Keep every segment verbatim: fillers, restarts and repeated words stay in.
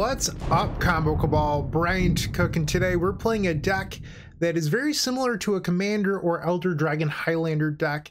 What's up, Combo Cabal? Bryant Cook, and today we're playing a deck that is very similar to a Commander or Elder Dragon Highlander deck.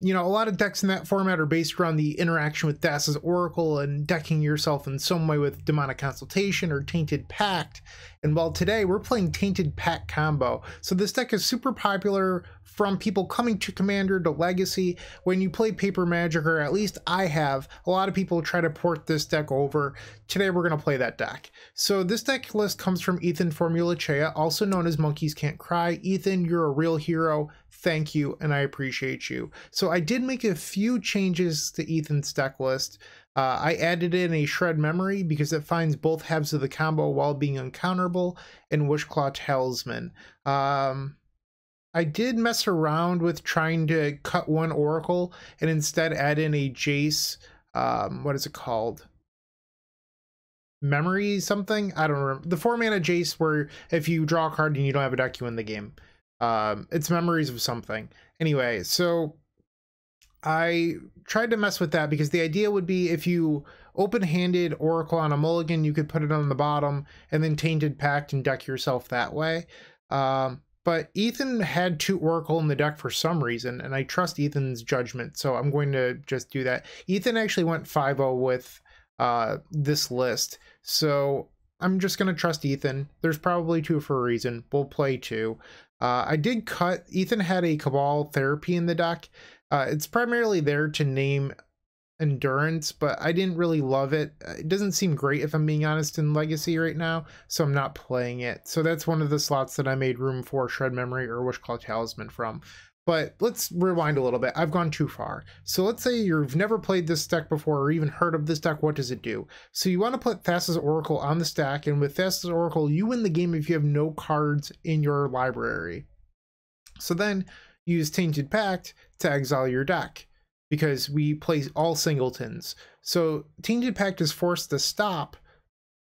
You know, a lot of decks in that format are based around the interaction with Thassa's Oracle and decking yourself in some way with Demonic Consultation or Tainted Pact. And while today we're playing Tainted Pact Combo. So this deck is super popular from people coming to Commander to Legacy. When you play Paper Magic, or at least I have, a lot of people try to port this deck over. Today we're going to play that deck. So this deck list comes from Ethan Formulachea, also known as Monkeys Can't Cry. Ethan, you're a real hero. Thank you, and I appreciate you. So I did make a few changes to Ethan's deck list. Uh, I added in a Shred Memory because it finds both halves of the combo while being uncounterable, and Wishclaw Talisman. Um, I did mess around with trying to cut one Oracle and instead add in a Jace, um, what is it called? Memory something? I don't remember. The four mana Jace where if you draw a card and you don't have a deck, you win the game. Um, it's Memories of something. Anyway, so I tried to mess with that because the idea would be if you open-handed Oracle on a mulligan, you could put it on the bottom and then Tainted Pact and deck yourself that way. Um, but Ethan had two Oracle in the deck for some reason, and I trust Ethan's judgment, so I'm going to just do that. Ethan actually went five oh with uh, this list, so I'm just going to trust Ethan. There's probably two for a reason. We'll play two. Uh, I did cut... Ethan had a Cabal Therapy in the deck. Uh, it's primarily there to name Endurance, but I didn't really love it. It doesn't seem great, if I'm being honest, in Legacy right now, so I'm not playing it. So that's one of the slots that I made room for Shred Memory or Wishclaw Talisman from. But let's rewind a little bit. I've gone too far. So let's say you've never played this deck before or even heard of this deck. What does it do? So you want to put Thassa's Oracle on the stack, and with Thassa's Oracle, you win the game if you have no cards in your library. So then use Tainted Pact to exile your deck because we play all singletons. So Tainted Pact is forced to stop.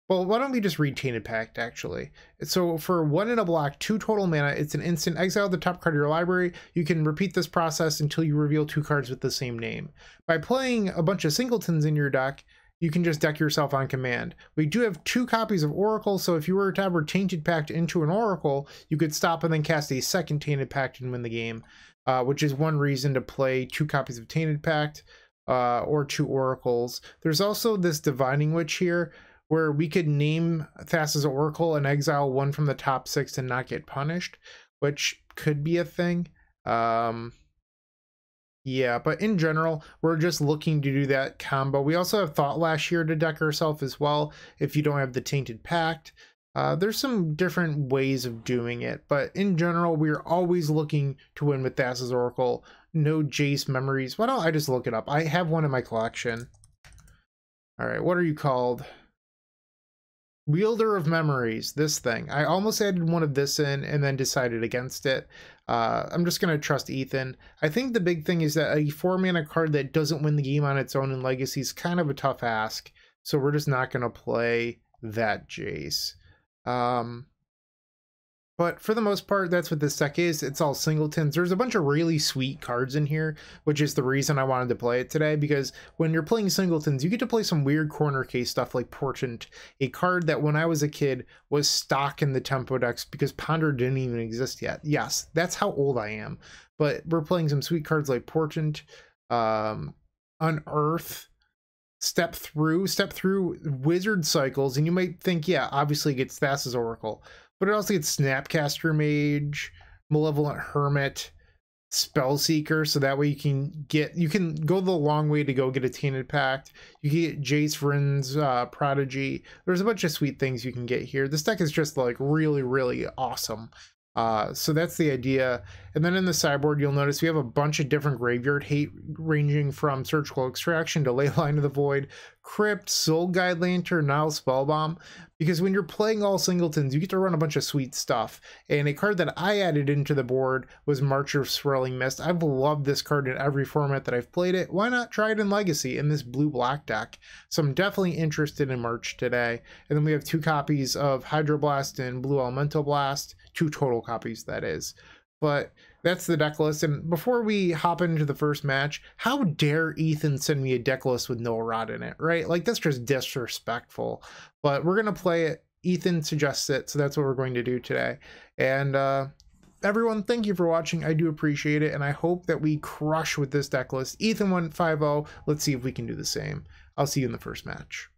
Well, why don't we just read Tainted Pact, actually? So for one in a block, two total mana, it's an instant. Exile the top card of your library. You can repeat this process until you reveal two cards with the same name. By playing a bunch of singletons in your deck, you can just deck yourself on command. We do have two copies of Oracle, so if you were to ever Tainted Pact into an Oracle, you could stop and then cast a second Tainted Pact and win the game, uh, which is one reason to play two copies of Tainted Pact uh, or two Oracles. There's also this Divining Witch here, where we could name Thassa's Oracle and exile one from the top six and not get punished, which could be a thing. Um, yeah, but in general, we're just looking to do that combo. We also have Thought Lash here to deck herself as well if you don't have the Tainted Pact. Uh, there's some different ways of doing it, but in general, we're always looking to win with Thassa's Oracle. No Jace Memories. Why don't I just look it up? I have one in my collection. All right, what are you called? Wielder of Memories, this thing. I almost added one of this in and then decided against it. Uh, I'm just going to trust Ethan. I think the big thing is that a four mana card that doesn't win the game on its own in Legacy is kind of a tough ask. So we're just not going to play that Jace. Um, but for the most part, that's what this deck is. It's all singletons. There's a bunch of really sweet cards in here, which is the reason I wanted to play it today, because when you're playing singletons, you get to play some weird corner case stuff like Portent, a card that when I was a kid was stock in the tempo decks because Ponder didn't even exist yet. Yes, that's how old I am. But we're playing some sweet cards like Portent, um, Unearth, Step Through. Step Through Wizard Cycles, and you might think, yeah, obviously it gets Thassa's Oracle. But it also gets Snapcaster Mage, Malevolent Hermit, Spellseeker, so that way you can get you can go the long way to go get a Tainted Pact. You can get Jace Vryn's uh, Prodigy. There's a bunch of sweet things you can get here. This deck is just like really, really awesome. Uh, so that's the idea. And then in the sideboard, you'll notice we have a bunch of different graveyard hate, ranging from Surgical Extraction to Leyline of the Void, Crypt, Soul Guide Lantern, Nile Spellbomb. Because when you're playing all singletons, you get to run a bunch of sweet stuff. And a card that I added into the board was Marcher of Swirling Mist. I've loved this card in every format that I've played it. Why not try it in Legacy in this blue-black deck? So I'm definitely interested in March today. And then we have two copies of Hydro Blast and Blue Elemental Blast. Two total copies, that is. But that's the deck list. And before we hop into the first match, how dare Ethan send me a deck list with no rod in it, right? Like, that's just disrespectful. But we're going to play it. Ethan suggests it, so that's what we're going to do today. And uh, everyone, thank you for watching. I do appreciate it, and I hope that we crush with this deck list. Ethan went five oh. Let's see if we can do the same. I'll see you in the first match.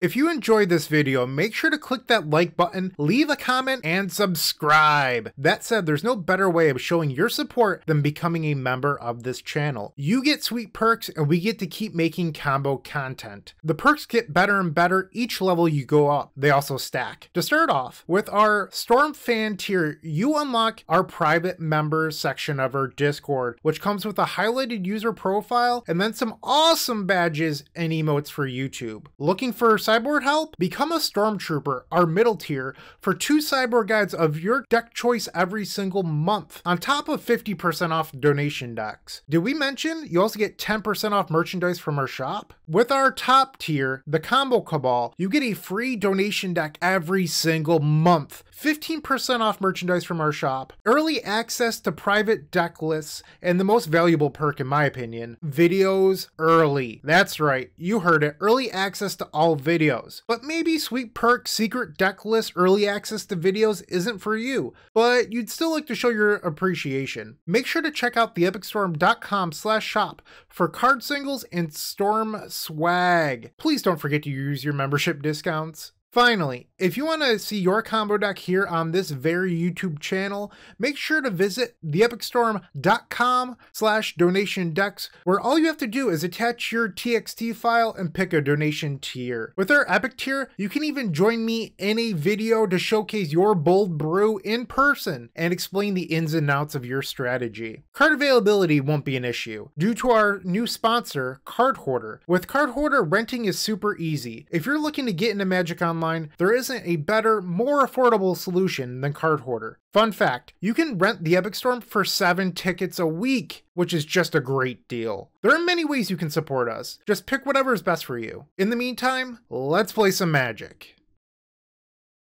If you enjoyed this video, make sure to click that like button, leave a comment, and subscribe. That said, there's no better way of showing your support than becoming a member of this channel. You get sweet perks, and we get to keep making combo content. The perks get better and better each level you go up. They also stack. To start off, with our Storm Fan tier, you unlock our private members section of our Discord, which comes with a highlighted user profile and then some awesome badges and emotes for YouTube. Looking for Cyborg help? Become a Stormtrooper, our middle tier, for two Cyborg guides of your deck choice every single month, on top of fifty percent off donation decks. Did we mention you also get ten percent off merchandise from our shop? With our top tier, the Combo Cabal, you get a free donation deck every single month, fifteen percent off merchandise from our shop, early access to private deck lists, and the most valuable perk in my opinion, videos early. That's right, you heard it, early access to all videos. Videos. But maybe sweet perk, secret deck list, early access to videos isn't for you, but you'd still like to show your appreciation. Make sure to check out the epic storm dot com slash shop for card singles and Storm swag. Please don't forget to use your membership discounts. Finally, if you want to see your combo deck here on this very YouTube channel, make sure to visit the epic storm dot com slash donation decks, where all you have to do is attach your T X T file and pick a donation tier. With our Epic tier, you can even join me in a video to showcase your bold brew in person and explain the ins and outs of your strategy. Card availability won't be an issue due to our new sponsor, Card Hoarder. With Card Hoarder, renting is super easy. If you're looking to get into Magic Online, there isn't a better, more affordable solution than Card Hoarder. Fun fact, you can rent the Epic Storm for seven tickets a week, which is just a great deal. There are many ways you can support us. Just pick whatever is best for you. In the meantime, let's play some Magic.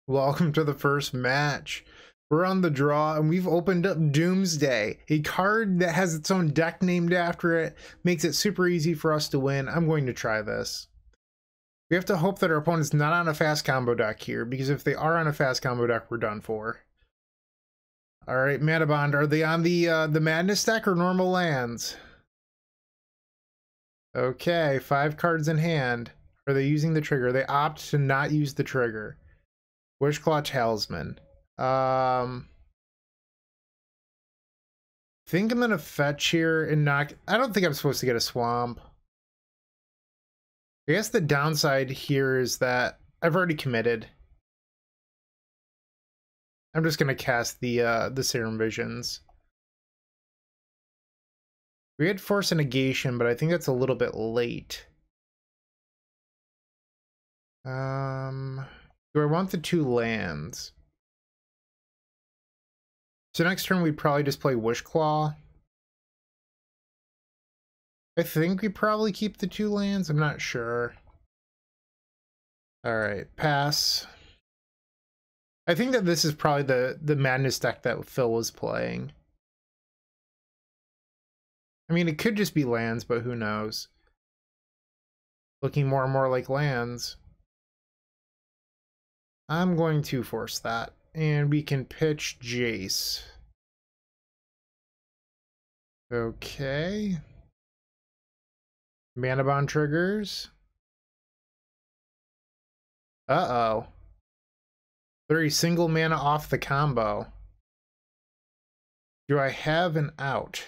Welcome to the first match. We're on the draw, and we've opened up Doomsday, a card that has its own deck named after it, makes it super easy for us to win. I'm going to try this. We have to hope that our opponent's not on a fast combo deck here, because if they are on a fast combo deck, we're done for. All right, Madabond, are they on the uh, the Madness deck or normal lands? Okay, five cards in hand. Are they using the trigger? They opt to not use the trigger. Wishclaw Talisman. Um, I think I'm gonna fetch here and knock. I don't think I'm supposed to get a swamp. I guess the downside here is that I've already committed. I'm just gonna cast the uh, the Serum Visions. We had Force Negation, but I think that's a little bit late. Um, do I want the two lands? So next turn we'd probably just play Wishclaw. I think we probably keep the two lands. I'm not sure. All right, pass. I think that this is probably the, the Madness deck that Phil was playing. I mean, it could just be lands, but who knows? Looking more and more like lands. I'm going to force that, and we can pitch Jace. Okay. Manabon triggers. Uh-oh. Three single mana off the combo. Do I have an out?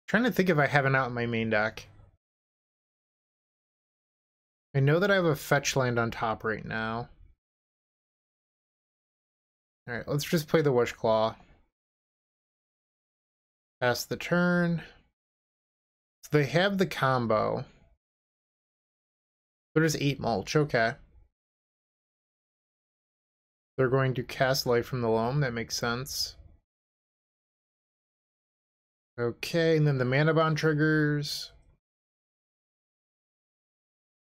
I'm trying to think if I have an out in my main deck. I know that I have a fetch land on top right now. Alright, let's just play the Wishclaw. Pass the turn. They have the combo. There's eight mulch, okay. They're going to cast Life from the Loam, that makes sense. Okay, and then the Manabon triggers.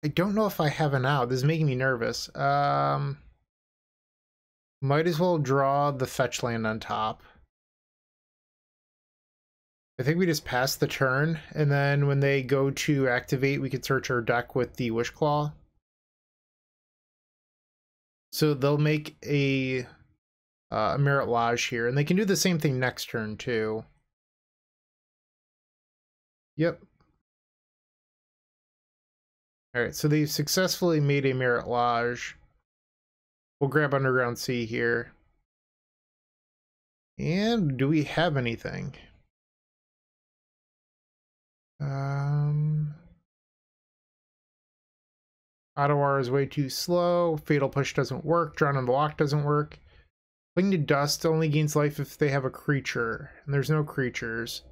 I don't know if I have an out. This is making me nervous. Um, Might as well draw the fetch land on top. I think we just pass the turn, and then when they go to activate, we can search our deck with the Wish Claw. So they'll make a, uh, a Merit Lodge here, and they can do the same thing next turn, too. Yep. Alright, so they've successfully made a Merit Lodge. We'll grab Underground Sea here. And do we have anything? Um... Ottawar is way too slow. Fatal Push doesn't work. Drown in the Lock doesn't work. Cling to Dust only gains life if they have a creature. And there's no creatures.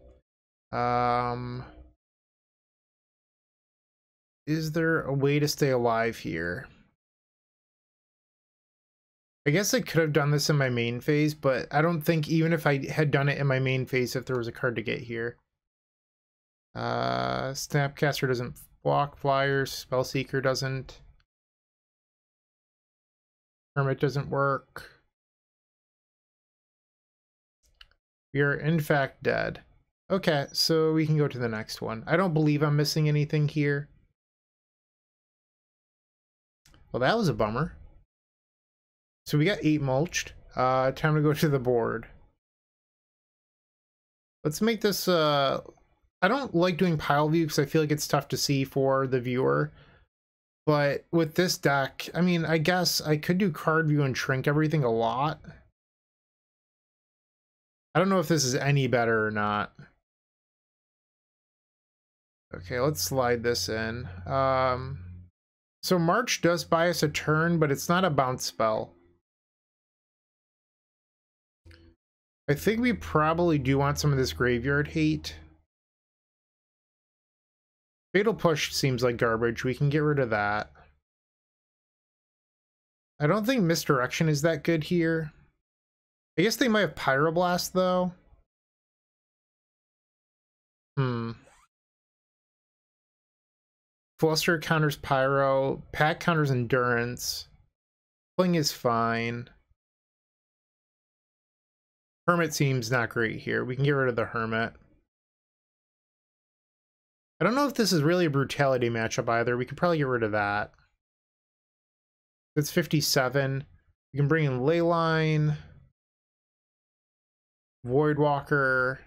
Um, is there a way to stay alive here? I guess I could have done this in my main phase, but I don't think even if I had done it in my main phase, if there was a card to get here. Uh, Snapcaster doesn't... Block, Flyers, Spellseeker doesn't. Hermit doesn't work. We are in fact dead. Okay, so we can go to the next one. I don't believe I'm missing anything here. Well, that was a bummer. So we got eight mulched. Uh, time to go to the board. Let's make this... Uh, I don't like doing pile view because I feel like it's tough to see for the viewer. But with this deck, I mean, I guess I could do card view and shrink everything a lot. I don't know if this is any better or not. Okay, let's slide this in. Um, so March does buy us a turn, but it's not a bounce spell. I think we probably do want some of this graveyard hate. Fatal Push seems like garbage. We can get rid of that. I don't think Misdirection is that good here. I guess they might have Pyroblast, though. Hmm. Fluster counters Pyro. Pact counters Endurance. Fling is fine. Hermit seems not great here. We can get rid of the Hermit. I don't know if this is really a brutality matchup either. We could probably get rid of that. That's fifty-seven. We can bring in Leyline, Voidwalker, a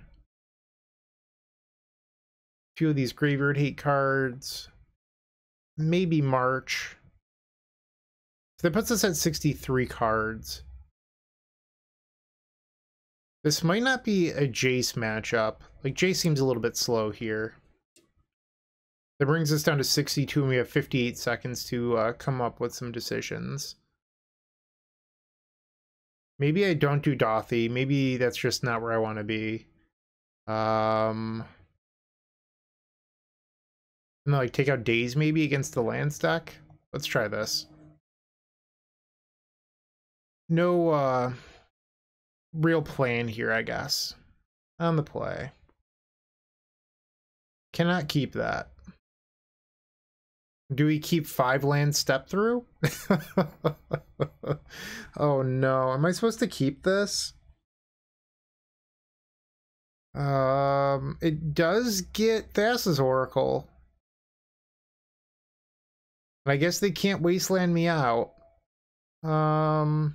few of these graveyard hate cards, maybe March. So that puts us at sixty-three cards. This might not be a Jace matchup. Like, Jace seems a little bit slow here. That brings us down to sixty-two, and we have fifty-eight seconds to uh, come up with some decisions. Maybe I don't do Dauthi. Maybe that's just not where I want to be. Um, and like take out Daze maybe against the land stack. Let's try this. No uh, real plan here, I guess. On the play. Cannot keep that. Do we keep five land step through? Oh no, am I supposed to keep this? Um, it does get Thassa's Oracle. And I guess they can't wasteland me out. Um,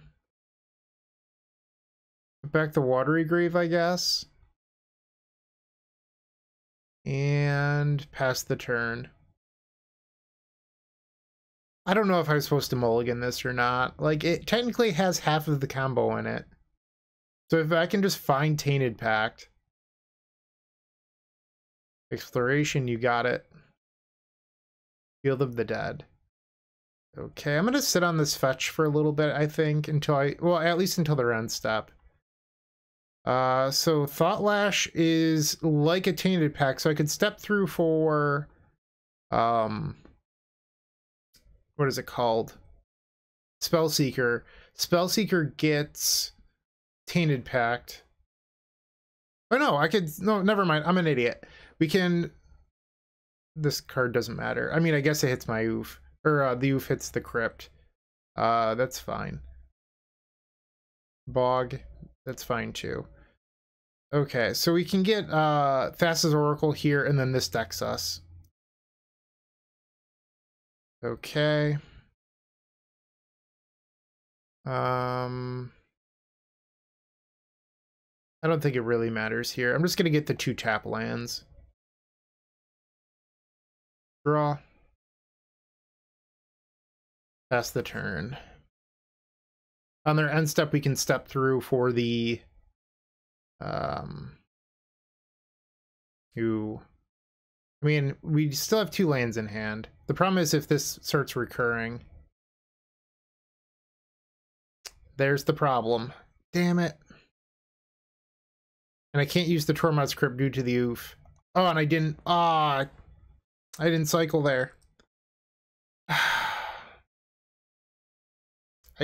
back to Watery Grave, I guess. And pass the turn. I don't know if I was supposed to mulligan this or not. Like, it technically has half of the combo in it. So if I can just find Tainted Pact. Exploration, you got it. Field of the Dead. Okay, I'm going to sit on this fetch for a little bit, I think, until I... Well, at least until the round step. Uh, so Thought Lash is like a Tainted Pact, so I could step through for... Um... What is it called? Spellseeker. Spellseeker gets Tainted Pact. Oh no, I could... No, never mind. I'm an idiot. We can... This card doesn't matter. I mean, I guess it hits my oof. Or uh, the oof hits the crypt. Uh, that's fine. Bog, that's fine too. Okay, so we can get uh, Thassa's Oracle here, and then this decks us. Okay. Um, I don't think it really matters here. I'm just going to get the two tap lands. Draw. Pass the turn. On their end step, we can step through for the... Um, who, I mean, we still have two lands in hand. The problem is if this starts recurring. There's the problem. Damn it. And I can't use the Tormod script due to the oof. Oh, and I didn't. Ah, oh, I didn't cycle there. I,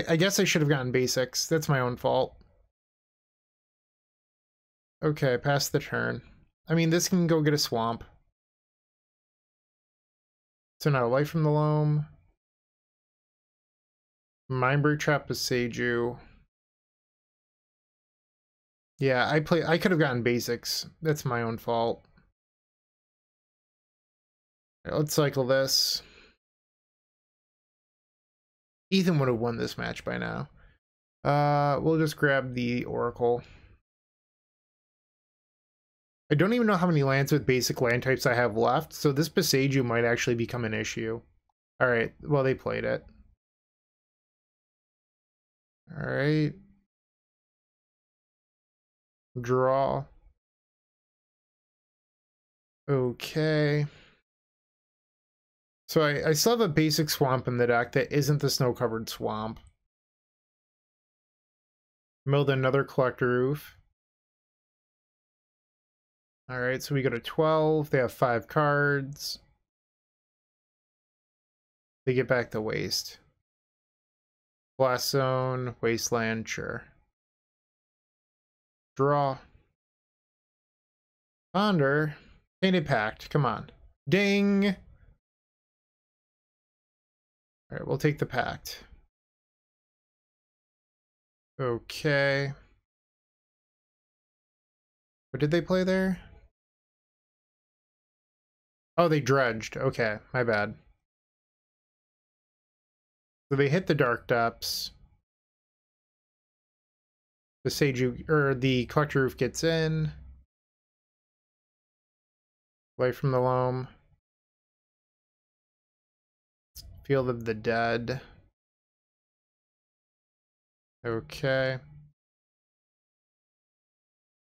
I guess I should have gotten basics. That's my own fault. Okay, pass the turn. I mean, this can go get a swamp. So now, Life from the Loam. Mindbreak Trap with Seiju. Yeah, I play. I could have gotten basics. That's my own fault. Right, let's cycle this. Ethan would have won this match by now. Uh, we'll just grab the Oracle. I don't even know how many lands with basic land types I have left, so this Beseju might actually become an issue. Alright, well, they played it. Alright. Draw. Okay. So I, I still have a basic swamp in the deck that isn't the snow-covered swamp. Milled another Collector Roof. All right, so we go to twelve. They have five cards. They get back the Waste. Blast Zone, Wasteland, sure. Draw. Ponder. Tainted Pact, come on. Ding! All right, we'll take the Pact. Okay. What did they play there? Oh, they dredged. Okay, my bad. So they hit the Dark Depths. The Seiju, or the Collector Roof gets in. Life from the Loam. Field of the Dead. Okay.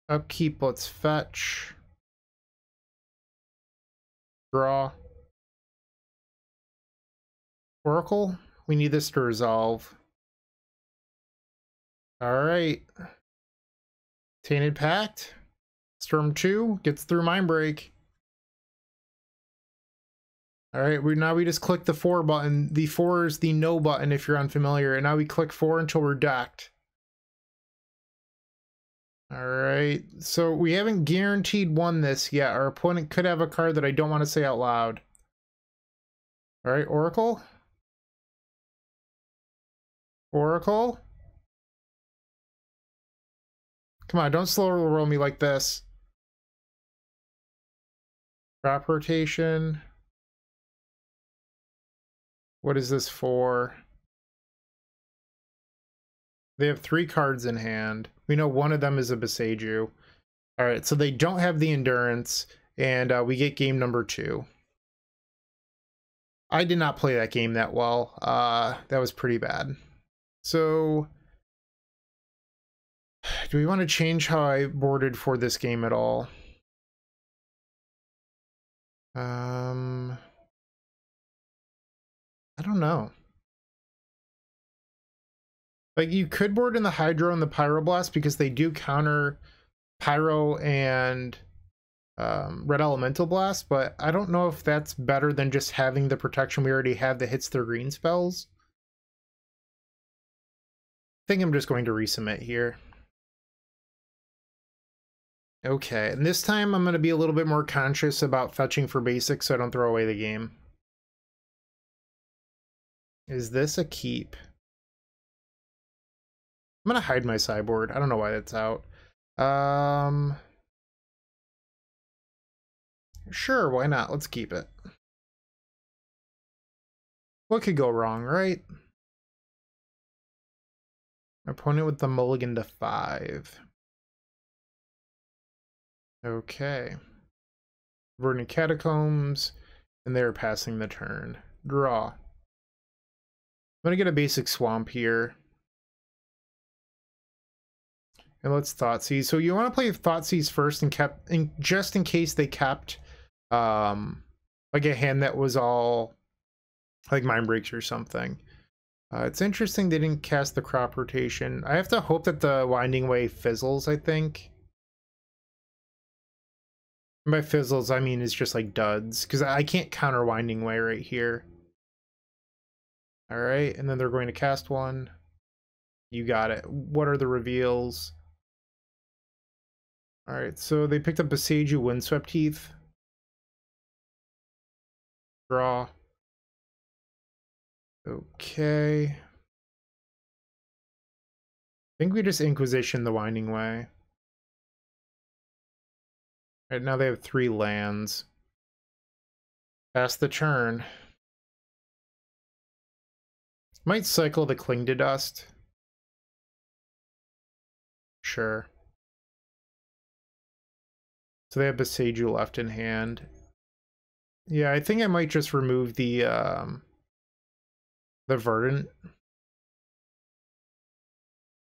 Upkeep, let's fetch. Draw. Oracle, we need this to resolve. Alright. Tainted Pact. Storm two gets through Mindbreak. Alright, we now we just click the four button. The four is the no button if you're unfamiliar, and now we click four until we're docked. Alright, so we haven't guaranteed won this yet. Our opponent could have a card that I don't want to say out loud. Alright, Oracle. Oracle. Come on, don't slow roll me like this. Crop rotation. What is this for? They have three cards in hand. We know one of them is a Beseju. All right, so they don't have the Endurance, and uh, we get game number two. I did not play that game that well. Uh, that was pretty bad. So, do we want to change how I boarded for this game at all? Um, I don't know. Like, you could board in the Hydro and the Pyroblast because they do counter Pyro and um, Red Elemental Blast, but I don't know if that's better than just having the protection we already have that hits their green spells. I think I'm just going to resubmit here. Okay, and this time I'm going to be a little bit more conscious about fetching for basics so I don't throw away the game. Is this a keep? I'm gonna hide my cyborg. I don't know why that's out. Um, sure, why not? Let's keep it. What could go wrong, right? Opponent with the mulligan to five. Okay. Verdant Catacombs, and they're passing the turn. Draw. I'm gonna get a basic swamp here. And let's Thoughtseize. So you wanna play Thoughtseize first and kept in just in case they kept um like a hand that was all like Mind Breaks or something. Uh, it's interesting they didn't cast the crop rotation. I have to hope that the Winding Way fizzles, I think. And by fizzles, I mean it's just like duds, because I can't counter Winding Way right here. All right, and then they're going to cast one. You got it. What are the reveals? All right, so they picked up Baseju Windswept Heath. Draw. Okay. I think we just Inquisition the Winding Way. All right, now they have three lands. Pass the turn. Might cycle the Cling to Dust. Sure. So they have Baseju left in hand. Yeah, I think I might just remove the um, the Verdant.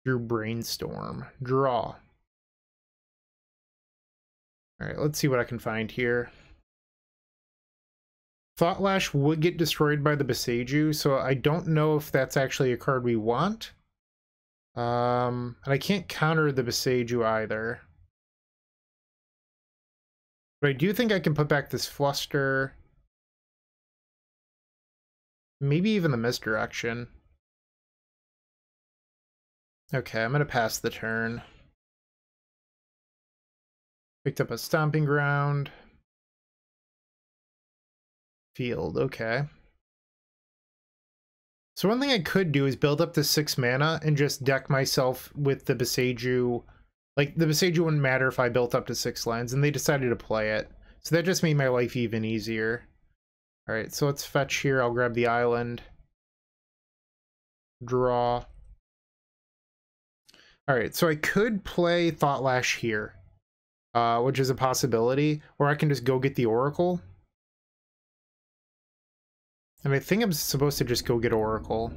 Drew Brainstorm. Draw. Alright, let's see what I can find here. Thought Lash would get destroyed by the Baseju, so I don't know if that's actually a card we want. Um, and I can't counter the Baseju either. But I do think I can put back this Fluster. Maybe even the Misdirection. Okay, I'm going to pass the turn. Picked up a Stomping Ground. Field, okay. So one thing I could do is build up to six mana and just deck myself with the Baseju. Like, the Baseju wouldn't matter if I built up to six lands, and they decided to play it. So that just made my life even easier. Alright, so let's fetch here. I'll grab the island. Draw. Alright, so I could play Thought Lash here. Uh, which is a possibility, or I can just go get the Oracle. And I think I'm supposed to just go get Oracle.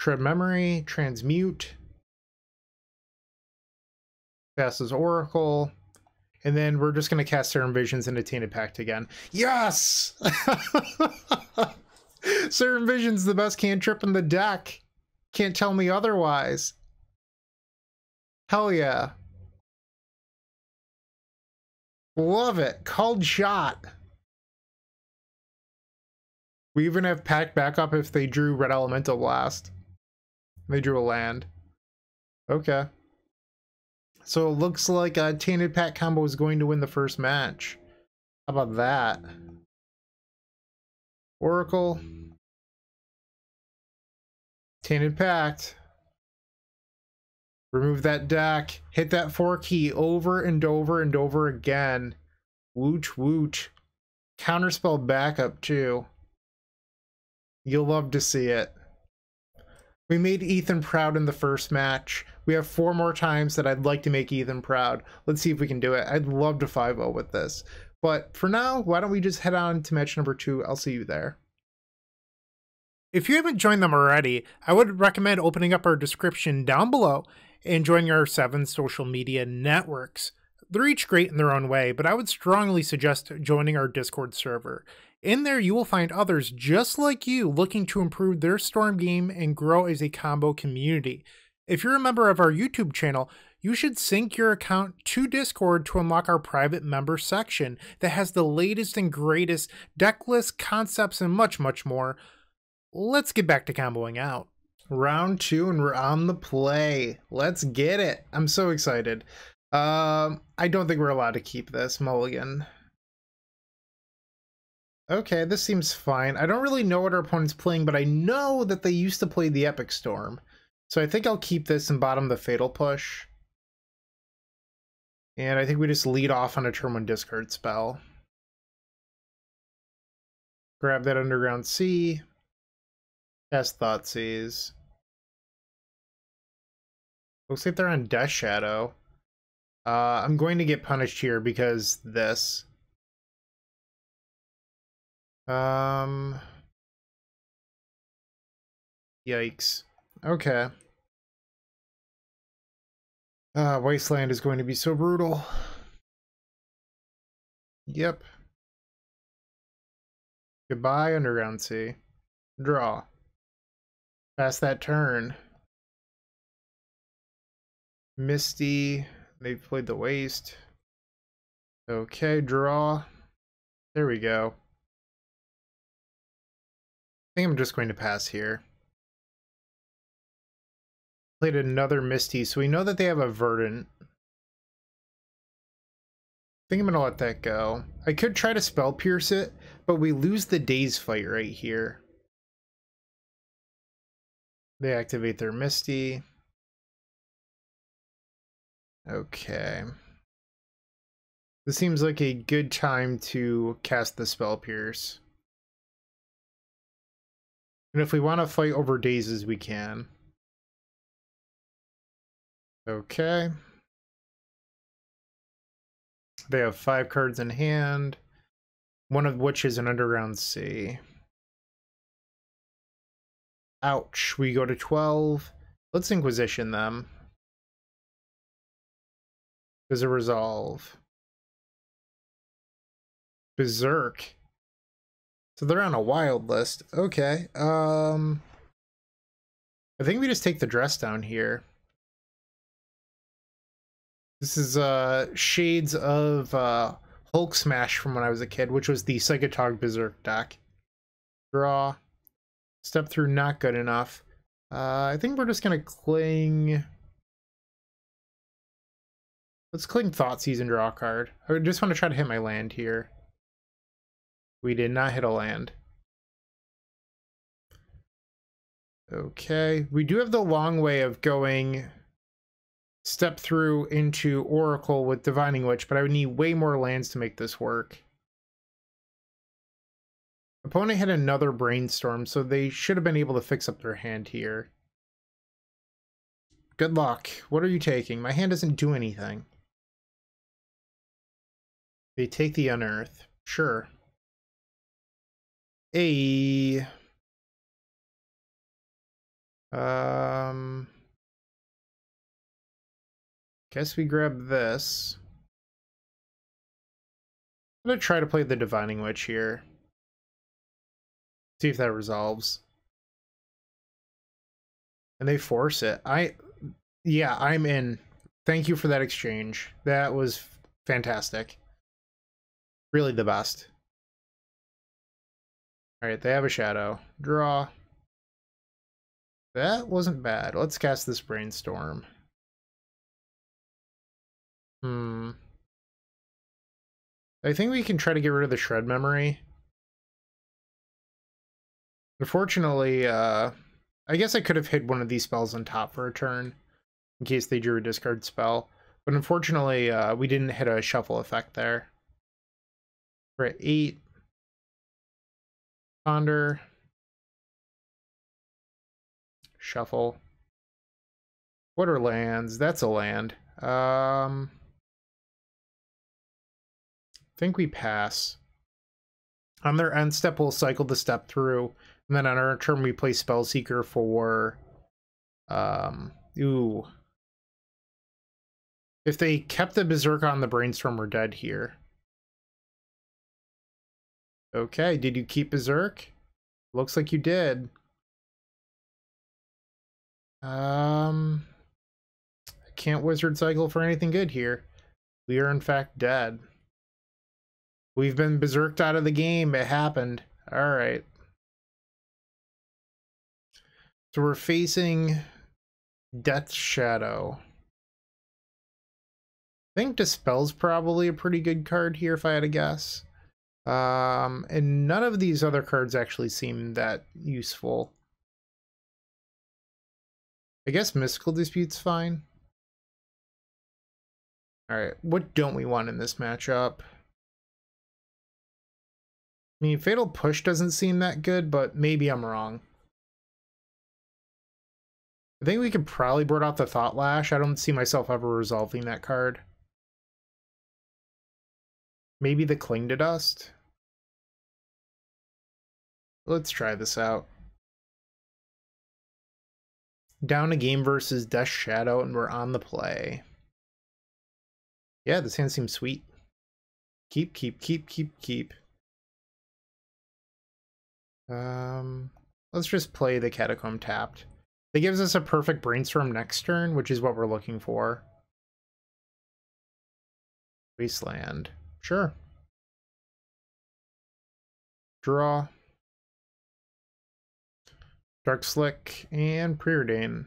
Shred Memory, Transmute, Thassa's Oracle, and then we're just going to cast Serum Visions into Tainted Pact again. Yes! Serum Visions, the best cantrip in the deck. Can't tell me otherwise. Hell yeah. Love it. Called shot. We even have Pact back up if they drew Red Elemental Blast. They drew a land. Okay. So it looks like a Tainted Pact combo is going to win the first match. How about that? Oracle. Tainted Pact. Remove that deck, hit that four key over and over and over again. Woot woot. Counterspell backup too. You'll love to see it. We made Ethan proud in the first match. We have four more times that I'd like to make Ethan proud. Let's see if we can do it. I'd love to five oh with this. But for now, why don't we just head on to match number two. I'll see you there. If you haven't joined them already, I would recommend opening up our description down below and joining our seven social media networks. They're each great in their own way, but I would strongly suggest joining our Discord server. In there, you will find others just like you looking to improve their Storm game and grow as a combo community. If you're a member of our YouTube channel, you should sync your account to Discord to unlock our private member section that has the latest and greatest deck lists, concepts, and much, much more. Let's get back to comboing out. Round two, and we're on the play. Let's get it. I'm so excited. Um, I don't think we're allowed to keep this mulligan. Okay, this seems fine. I don't really know what our opponent's playing, but I know that they used to play the Epic Storm. So I think I'll keep this and bottom the Fatal Push. And I think we just lead off on a turn one discard spell. Grab that Underground Sea. Cast Thoughtseize. Looks like they're on Death Shadow. Uh, I'm going to get punished here because this. Um. Yikes. Okay. Uh, Wasteland is going to be so brutal. Yep. Goodbye, Underground Sea. Draw. Pass that turn. Misty. They've played the Waste. Okay, draw. There we go. I think I'm just going to pass here. Played another Misty, so we know that they have a Verdant. I think I'm going to let that go. I could try to Spell Pierce it, but we lose the Daze fight right here. They activate their Misty. Okay. This seems like a good time to cast the Spell Pierce. And if we want to fight over Dazes, we can. Okay. They have five cards in hand, one of which is an Underground Sea. Ouch. We go to twelve. Let's Inquisition them. There's a Resolve. Berserk. So they're on a wild list. Okay. Um, I think we just take the dress down here. This is uh, shades of uh, Hulk Smash from when I was a kid, which was the Psychotog Berserk deck. Draw. Step Through, not good enough. Uh, I think we're just going to cling. Let's cling Thoughtseize and draw a card. I just want to try to hit my land here. We did not hit a land. Okay. We do have the long way of going Step Through into Oracle with Divining Witch, but I would need way more lands to make this work. Opponent had another Brainstorm, so they should have been able to fix up their hand here. Good luck. What are you taking? My hand doesn't do anything. They take the Unearth. Sure. A um guess we grab this. I'm gonna try to play the Divining Witch here. See if that resolves. And they force it. I yeah, I'm in. Thank you for that exchange. That was fantastic. Really the best. Alright, they have a Shadow. Draw. That wasn't bad. Let's cast this Brainstorm. Hmm. I think we can try to get rid of the Shred Memory. Unfortunately, uh, I guess I could have hit one of these spells on top for a turn, in case they drew a discard spell. But unfortunately, uh, we didn't hit a shuffle effect there. We're at eight. Ponder. Shuffle. What are lands? That's a land. Um, I think we pass. On their end step, we'll cycle the Step Through. And then on our turn, we play Spellseeker for... Um, ooh. If they kept the Berserk on the Brainstorm, we're dead here. Okay, did you keep Berserk? Looks like you did. Um, I can't Wizard Cycle for anything good here. We are in fact dead. We've been Berserked out of the game. It happened. All right. So we're facing Death Shadow. I think Dispel's probably a pretty good card here if I had to guess. Um, and none of these other cards actually seem that useful. I guess Mystical Dispute's fine. Alright, what don't we want in this matchup? I mean, Fatal Push doesn't seem that good, but maybe I'm wrong. I think we could probably board out the Thought Lash. I don't see myself ever resolving that card. Maybe the Cling to Dust? Let's try this out. Down a game versus Death Shadow, and we're on the play. Yeah, this hand seems sweet. Keep, keep, keep, keep, keep. Um, let's just play the Catacomb tapped. That gives us a perfect Brainstorm next turn, which is what we're looking for. Wasteland. Sure. Draw. Dark Slick and Preordain.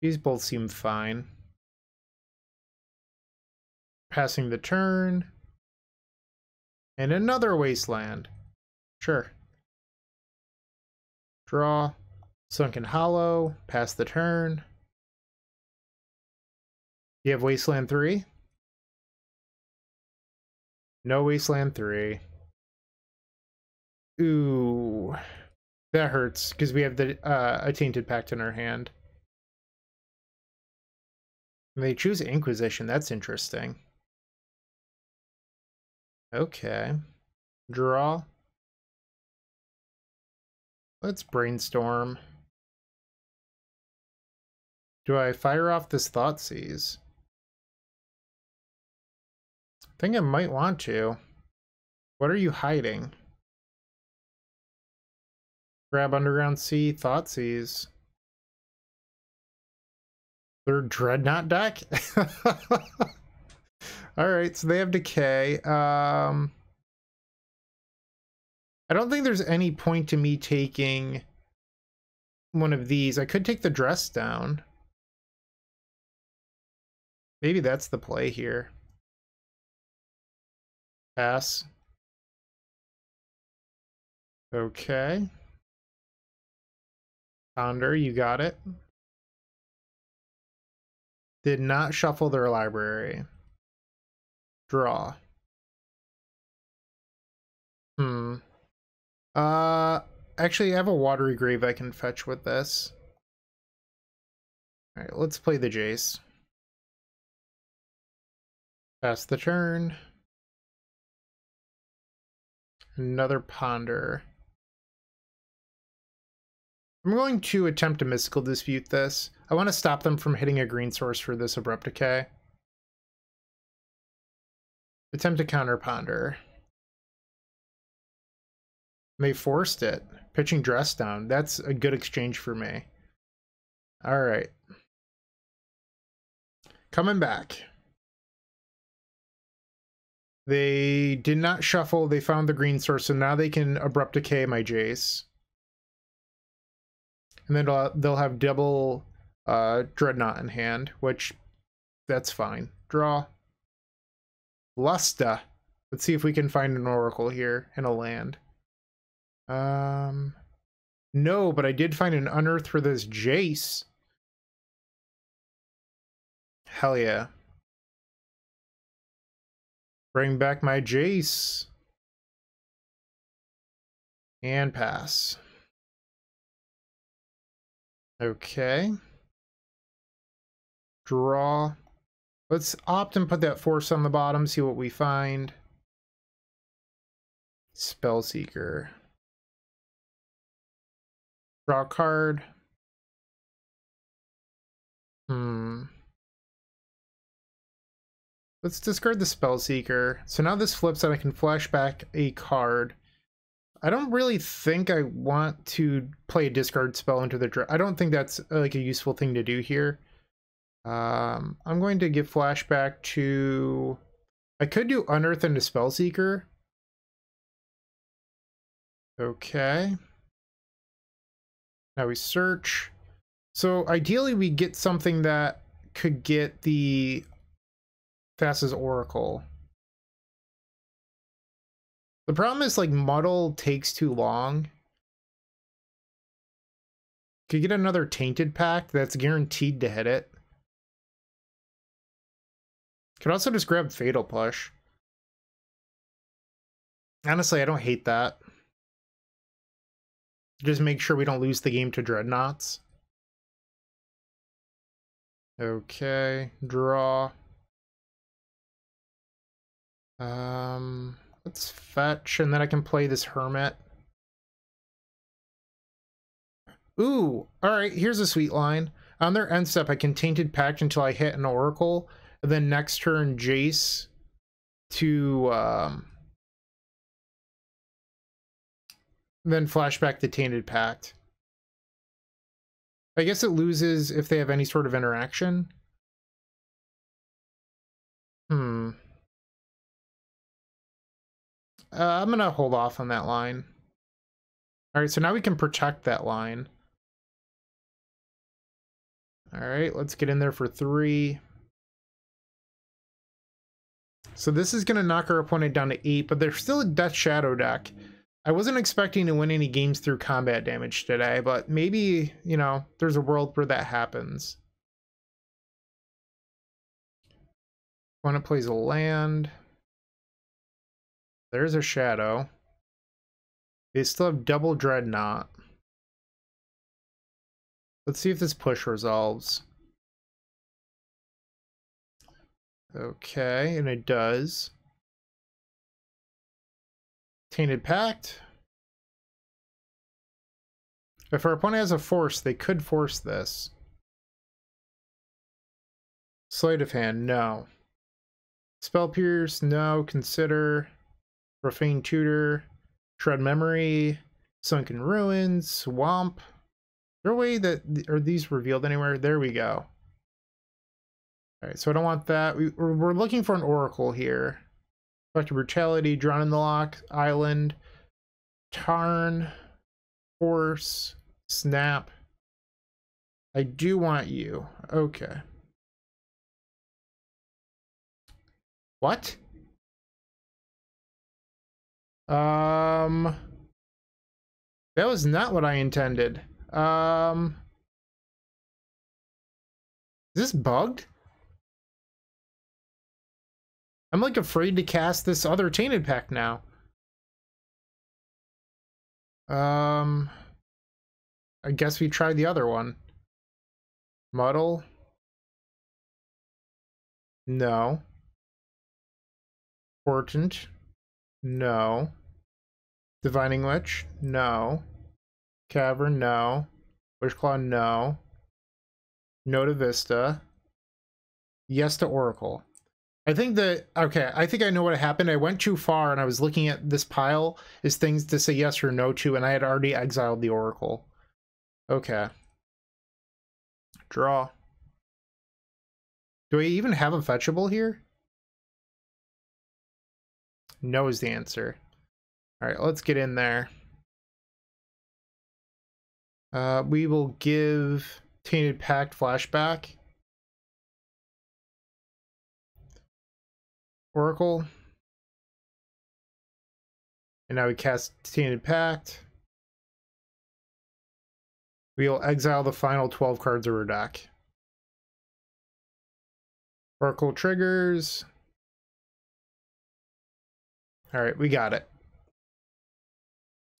These both seem fine. Passing the turn. And another Wasteland. Sure. Draw. Sunken Hollow. Pass the turn. You have Wasteland three? No Wasteland three. Ooh. That hurts, because we have the uh, a Tainted Pact in our hand. And they choose Inquisition. That's interesting. Okay. Draw. Let's Brainstorm. Do I fire off this Thoughtseize? I think I might want to. What are you hiding? Grab Underground Sea, Thoughtseize. Their Dreadnought deck? Alright, so they have Decay. Um, I don't think there's any point to me taking one of these. I could take the Dress down. Maybe that's the play here. Pass. Okay. Ponder, you got it. Did not shuffle their library. Draw. Hmm. Uh, actually, I have a Watery Grave I can fetch with this. Alright, let's play the Jace. Pass the turn. Another Ponder. I'm going to attempt to Mystical Dispute this. I want to stop them from hitting a green source for this Abrupt Decay. Attempt to counter Ponder. They forced it. Pitching Dress down. That's a good exchange for me. Alright. Coming back. They did not shuffle. They found the green source, so now they can Abrupt Decay my Jace. And then they'll have double uh, Dreadnought in hand, which, that's fine. Draw. Lusta. Let's see if we can find an Oracle here and a land. Um, no, but I did find an Unearth for this Jace. Hell yeah. Bring back my Jace. And pass. Okay. Draw. Let's opt and put that force on the bottom, see what we find. Spellseeker. Draw a card. Hmm. Let's discard the Spellseeker. So now this flips and I can flash back a card. I don't really think I want to play a discard spell into the draw. I don't think that's like a useful thing to do here. Um, I'm going to give flashback to... I could do Unearth into Spellseeker. Okay. Now we search. So ideally we get something that could get the Thassa's Oracle. The problem is, like, Muddle takes too long. Could get another Tainted Pact that's guaranteed to hit it. Could also just grab Fatal Push. Honestly, I don't hate that. Just make sure we don't lose the game to Dreadnoughts. Okay, draw. Um, let's fetch, and then I can play this Hermit. Ooh, alright, here's a sweet line. On their end step, I can Tainted Pact until I hit an Oracle. And then next turn, Jace to... Um, then flashback the Tainted Pact. I guess it loses if they have any sort of interaction. Hmm. Uh, I'm going to hold off on that line. Alright, so now we can protect that line. Alright, let's get in there for three. So this is going to knock our opponent down to eight, but they're still a Death Shadow deck. I wasn't expecting to win any games through combat damage today, but maybe, you know, there's a world where that happens. Opponent plays a land. There's a shadow. They still have double Dreadnought. Let's see if this push resolves. Okay, and it does. Tainted Pact. If our opponent has a force, they could force this. Sleight of hand, no. Spell Pierce, no. Consider. Profane Tutor. Shred Memory. Sunken Ruins. Swamp. Is there a way that... Are these revealed anywhere? There we go. Alright, so I don't want that. We, we're looking for an Oracle here. Collective Brutality, Drawn in the Lock, Island, Tarn, Force, Snap. I do want you. Okay. What? Um, that was not what I intended. Um, is this bugged? I'm like afraid to cast this other Tainted Pact now. Um, I guess we tried the other one. Muddle. No. Portent. No. Divining Witch. No. Cavern. No. Wishclaw. No. No to Vista. Yes to Oracle. I think that, okay, I think I know what happened. I went too far and I was looking at this pile as things to say yes or no to, and I had already exiled the Oracle. Okay. Draw. Do I even have a fetchable here? No is the answer. Alright, let's get in there. Uh, we will give Tainted Pact flashback. Oracle. And now we cast Tainted Pact. We'll exile the final twelve cards of our deck. Oracle triggers. Alright, we got it.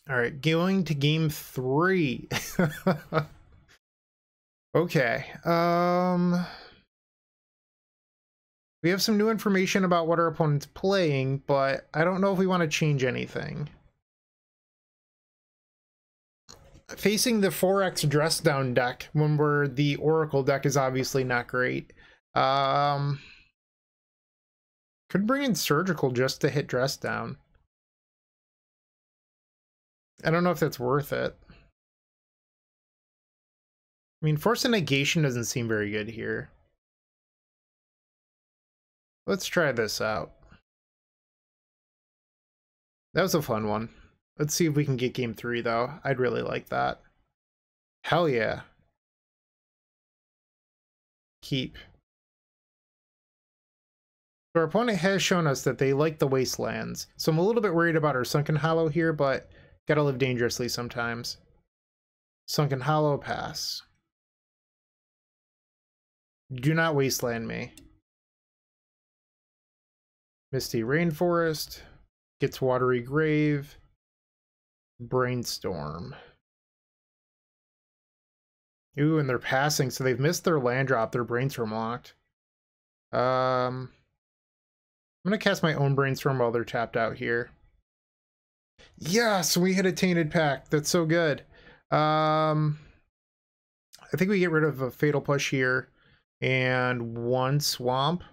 Alright, going to game three. Okay. Um... We have some new information about what our opponent's playing, but I don't know if we want to change anything. Facing the four X dress down deck when we're the Oracle deck is obviously not great. Um, could bring in Surgical just to hit dress down. I don't know if that's worth it. I mean, Force of Negation doesn't seem very good here. Let's try this out. That was a fun one. Let's see if we can get game three, though. I'd really like that. Hell yeah. Keep. Our opponent has shown us that they like the Wastelands, so I'm a little bit worried about our Sunken Hollow here, but gotta live dangerously sometimes. Sunken Hollow, pass. Do not Wasteland me. Misty Rainforest gets Watery Grave. Brainstorm. Ooh, and they're passing, so they've missed their land drop. Their Brainstorm locked. Um... I'm going to cast my own Brainstorm while they're tapped out here. Yes, we hit a Tainted Pact. That's so good. Um, I think we get rid of a Fatal Push here and one Swamp.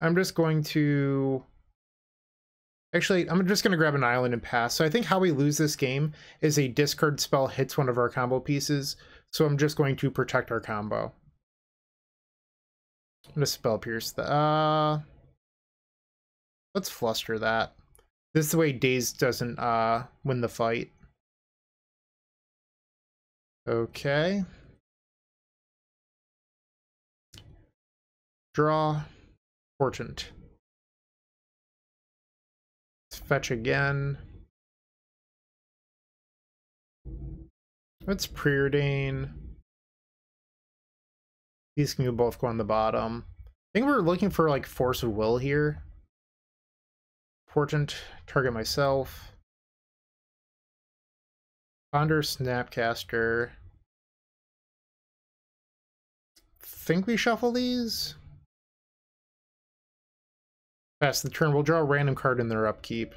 I'm just going to... Actually, I'm just going to grab an island and pass. So I think how we lose this game is a discard spell hits one of our combo pieces. So I'm just going to protect our combo. I'm gonna spell pierce the uh let's fluster that. This is the way Daze doesn't uh win the fight. Okay. Draw. Portent. Let's fetch again. Let's preordain. These can both go on the bottom. I think we're looking for like Force of Will here. Portent, target myself. Ponder, Snapcaster. Think we shuffle these? Pass the turn. We'll draw a random card in their upkeep.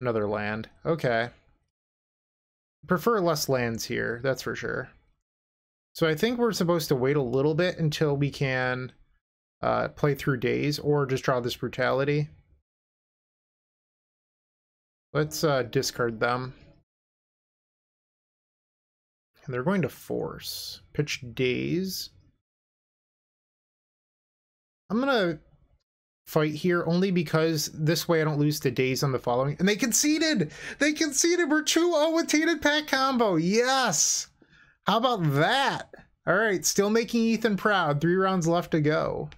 Another land. Okay. Prefer less lands here, that's for sure. So I think we're supposed to wait a little bit until we can uh, play through Daze or just draw this Brutality. Let's uh, discard them. And they're going to Force. Pitch Daze. I'm going to fight here only because this way I don't lose to Daze on the following. And they conceded! They conceded! We're two oh with Tainted Pact combo! Yes! How about that? All right, still making Ethan proud. Three rounds left to go.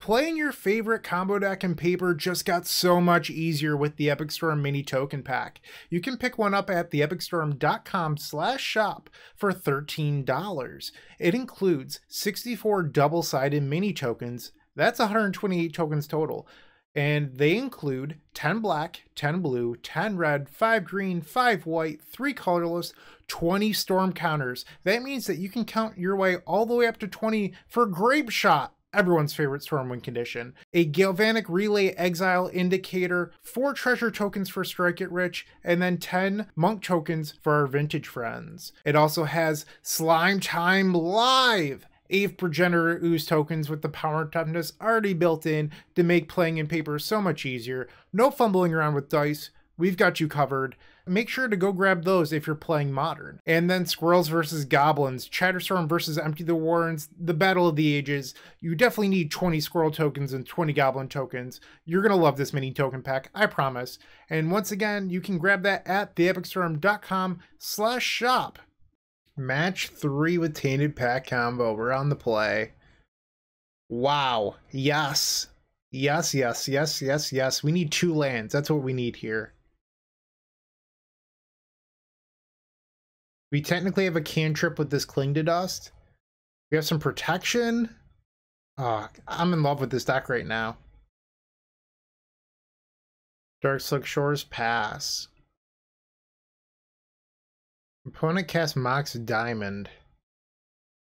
Playing your favorite combo deck and paper just got so much easier with the Epic Storm Mini Token Pack. You can pick one up at the epic storm dot com slash shop for thirteen dollars. It includes sixty-four double-sided mini tokens. That's one hundred twenty-eight tokens total. And they include ten black, ten blue, ten red, five green, five white, three colorless, twenty storm counters. That means that you can count your way all the way up to twenty for Grape Shot, everyone's favorite Stormwind condition, a Galvanic Relay Exile Indicator, four treasure tokens for Strike It Rich, and then ten monk tokens for our vintage friends. It also has Slime Time Live! eighth Progenitor Ooze tokens with the power and toughness already built in to make playing in paper so much easier. No fumbling around with dice. We've got you covered. Make sure to go grab those if you're playing Modern. And then Squirrels versus Goblins, Chatterstorm versus Empty the Warrens, the Battle of the Ages. You definitely need twenty Squirrel tokens and twenty Goblin tokens. You're going to love this mini token pack, I promise. And once again, you can grab that at the epic storm dot com slash shop. Match three with Tainted Pact combo. We're on the play. Wow. Yes. Yes, yes, yes, yes, yes. We need two lands. That's what we need here. We technically have a cantrip with this Cling to Dust. We have some protection. Oh, I'm in love with this deck right now. Dark Slick Shores, pass. Opponent cast Mox Diamond.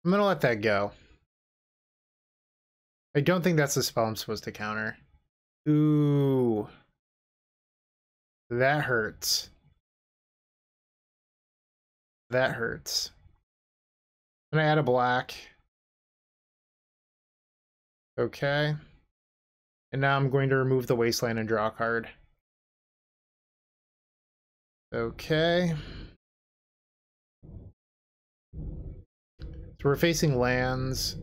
I'm going to let that go. I don't think that's the spell I'm supposed to counter. Ooh. That hurts. That hurts. I'm going to add a black. Okay. And now I'm going to remove the Wasteland and draw a card. Okay. So we're facing lands.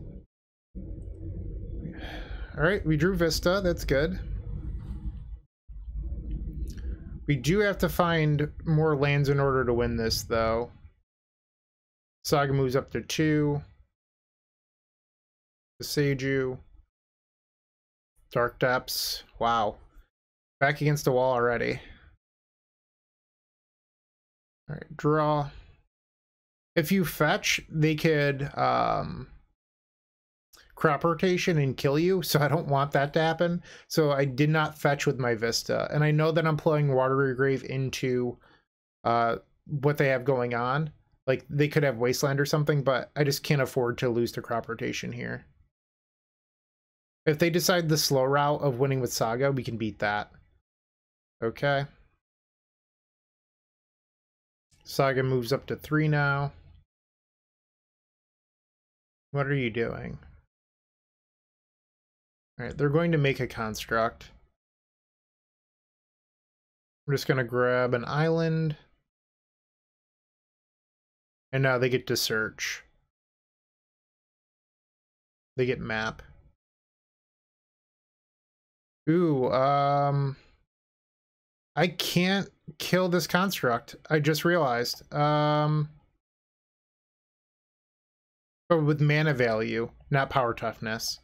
All right, we drew Vista. That's good. We do have to find more lands in order to win this, though. Saga moves up to two. Seiju. Dark Depths. Wow. Back against the wall already. Alright, draw. If you fetch, they could um, crop rotation and kill you, so I don't want that to happen. So I did not fetch with my Vista. And I know that I'm playing Watery Grave into uh, what they have going on. Like, they could have Wasteland or something, but I just can't afford to lose to crop rotation here. If they decide the slow route of winning with Saga, we can beat that. Okay. Saga moves up to three now. What are you doing? Alright, they're going to make a construct. We're just going to grab an island. And now they get to search. They get map. Ooh, um... I can't kill this construct. I just realized. Um, but with mana value, not power toughness.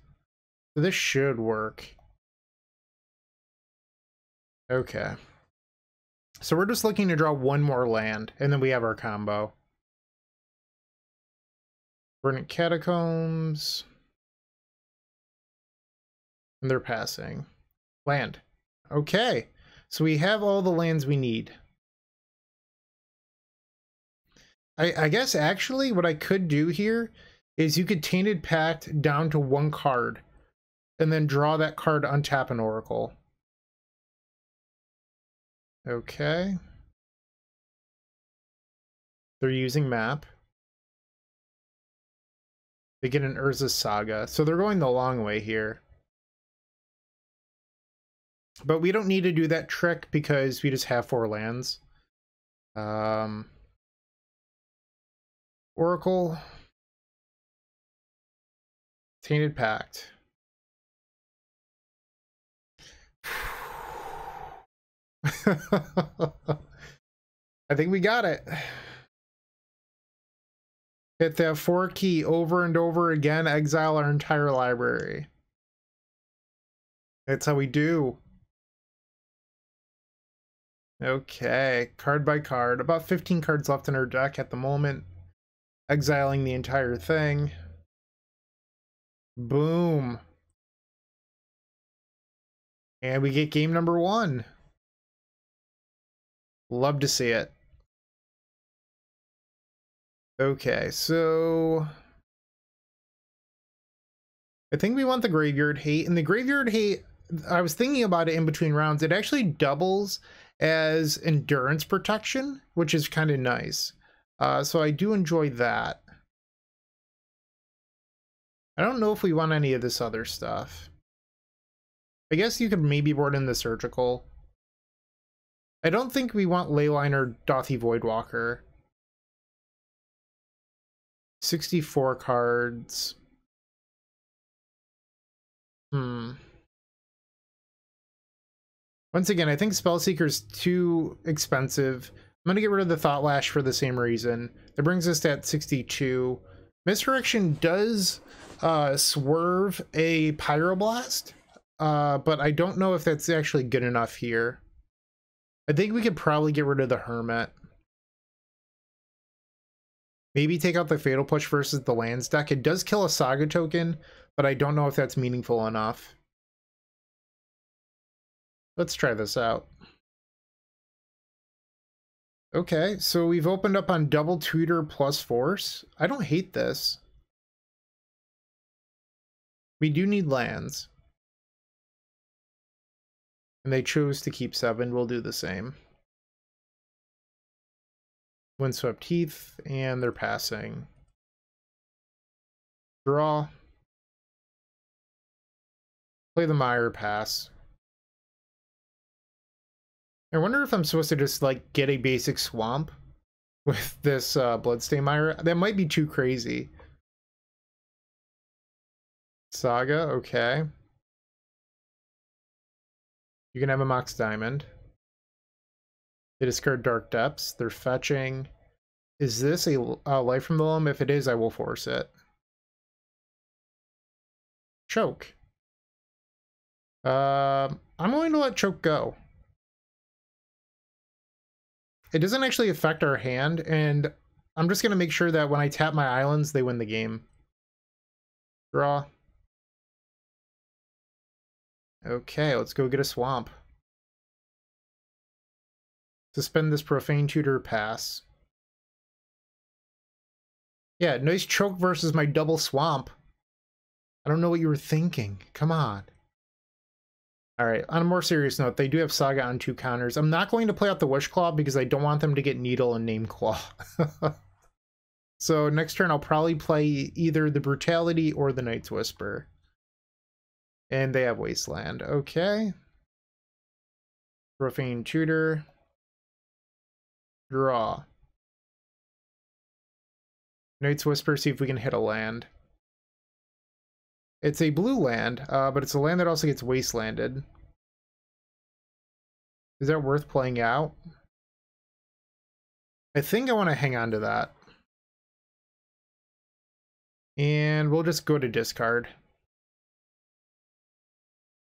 So this should work. Okay. So we're just looking to draw one more land, and then we have our combo. Verdant Catacombs. And they're passing. Land. Okay. So we have all the lands we need. I, I guess actually what I could do here is you could Tainted Pact down to one card and then draw that card to untap an Oracle. Okay. They're using map. They get an Urza's Saga. So they're going the long way here. But we don't need to do that trick because we just have four lands. Um, Oracle. Tainted Pact. I think we got it. Hit that four key over and over again. Exile our entire library. That's how we do. Okay, card by card. About fifteen cards left in our deck at the moment. Exiling the entire thing. Boom. And we get game number one. Love to see it. Okay, so... I think we want the Graveyard Hate. And the Graveyard Hate, I was thinking about it in between rounds. It actually doubles as endurance protection, which is kind of nice. Uh, so I do enjoy that. I don't know if we want any of this other stuff. I guess you could maybe board in the Surgical. I don't think we want Leyline or Dauthi Voidwalker. sixty-four cards. Hmm. Once again, I think Spellseeker's too expensive. I'm going to get rid of the Thought Lash for the same reason. That brings us to sixty-two. Misdirection does uh, swerve a Pyroblast, uh, but I don't know if that's actually good enough here. I think we could probably get rid of the Hermit. Maybe take out the Fatal Push versus the lands deck. It does kill a Saga token, but I don't know if that's meaningful enough. Let's try this out. Okay, so we've opened up on double tutor plus force. I don't hate this. We do need lands. And they chose to keep seven. We'll do the same. Windswept Heath, and they're passing. Draw. Play the Mire, pass. I wonder if I'm supposed to just, like, get a basic swamp with this uh, Bloodstained Mire. That might be too crazy. Saga, okay. You can have a Mox Diamond. They discard Dark Depths. They're fetching. Is this a, a Life from the Loam? If it is, I will force it. Choke. Um, I'm going to let Choke go. It doesn't actually affect our hand, and I'm just going to make sure that when I tap my islands, they win the game. Draw. Okay, let's go get a swamp. Suspend this Profane Tutor, pass. Yeah, nice Choke versus my double swamp. I don't know what you were thinking. Come on. Alright, on a more serious note, they do have Saga on two counters. I'm not going to play out the Wishclaw because I don't want them to get Needle and Nameclaw. So next turn I'll probably play either the Brutality or the Night's Whisper. And they have Wasteland. Okay. Profane Tutor. Draw. Night's Whisper, see if we can hit a land. It's a blue land, uh, but it's a land that also gets wastelanded. Is that worth playing out? I think I want to hang on to that. And we'll just go to discard.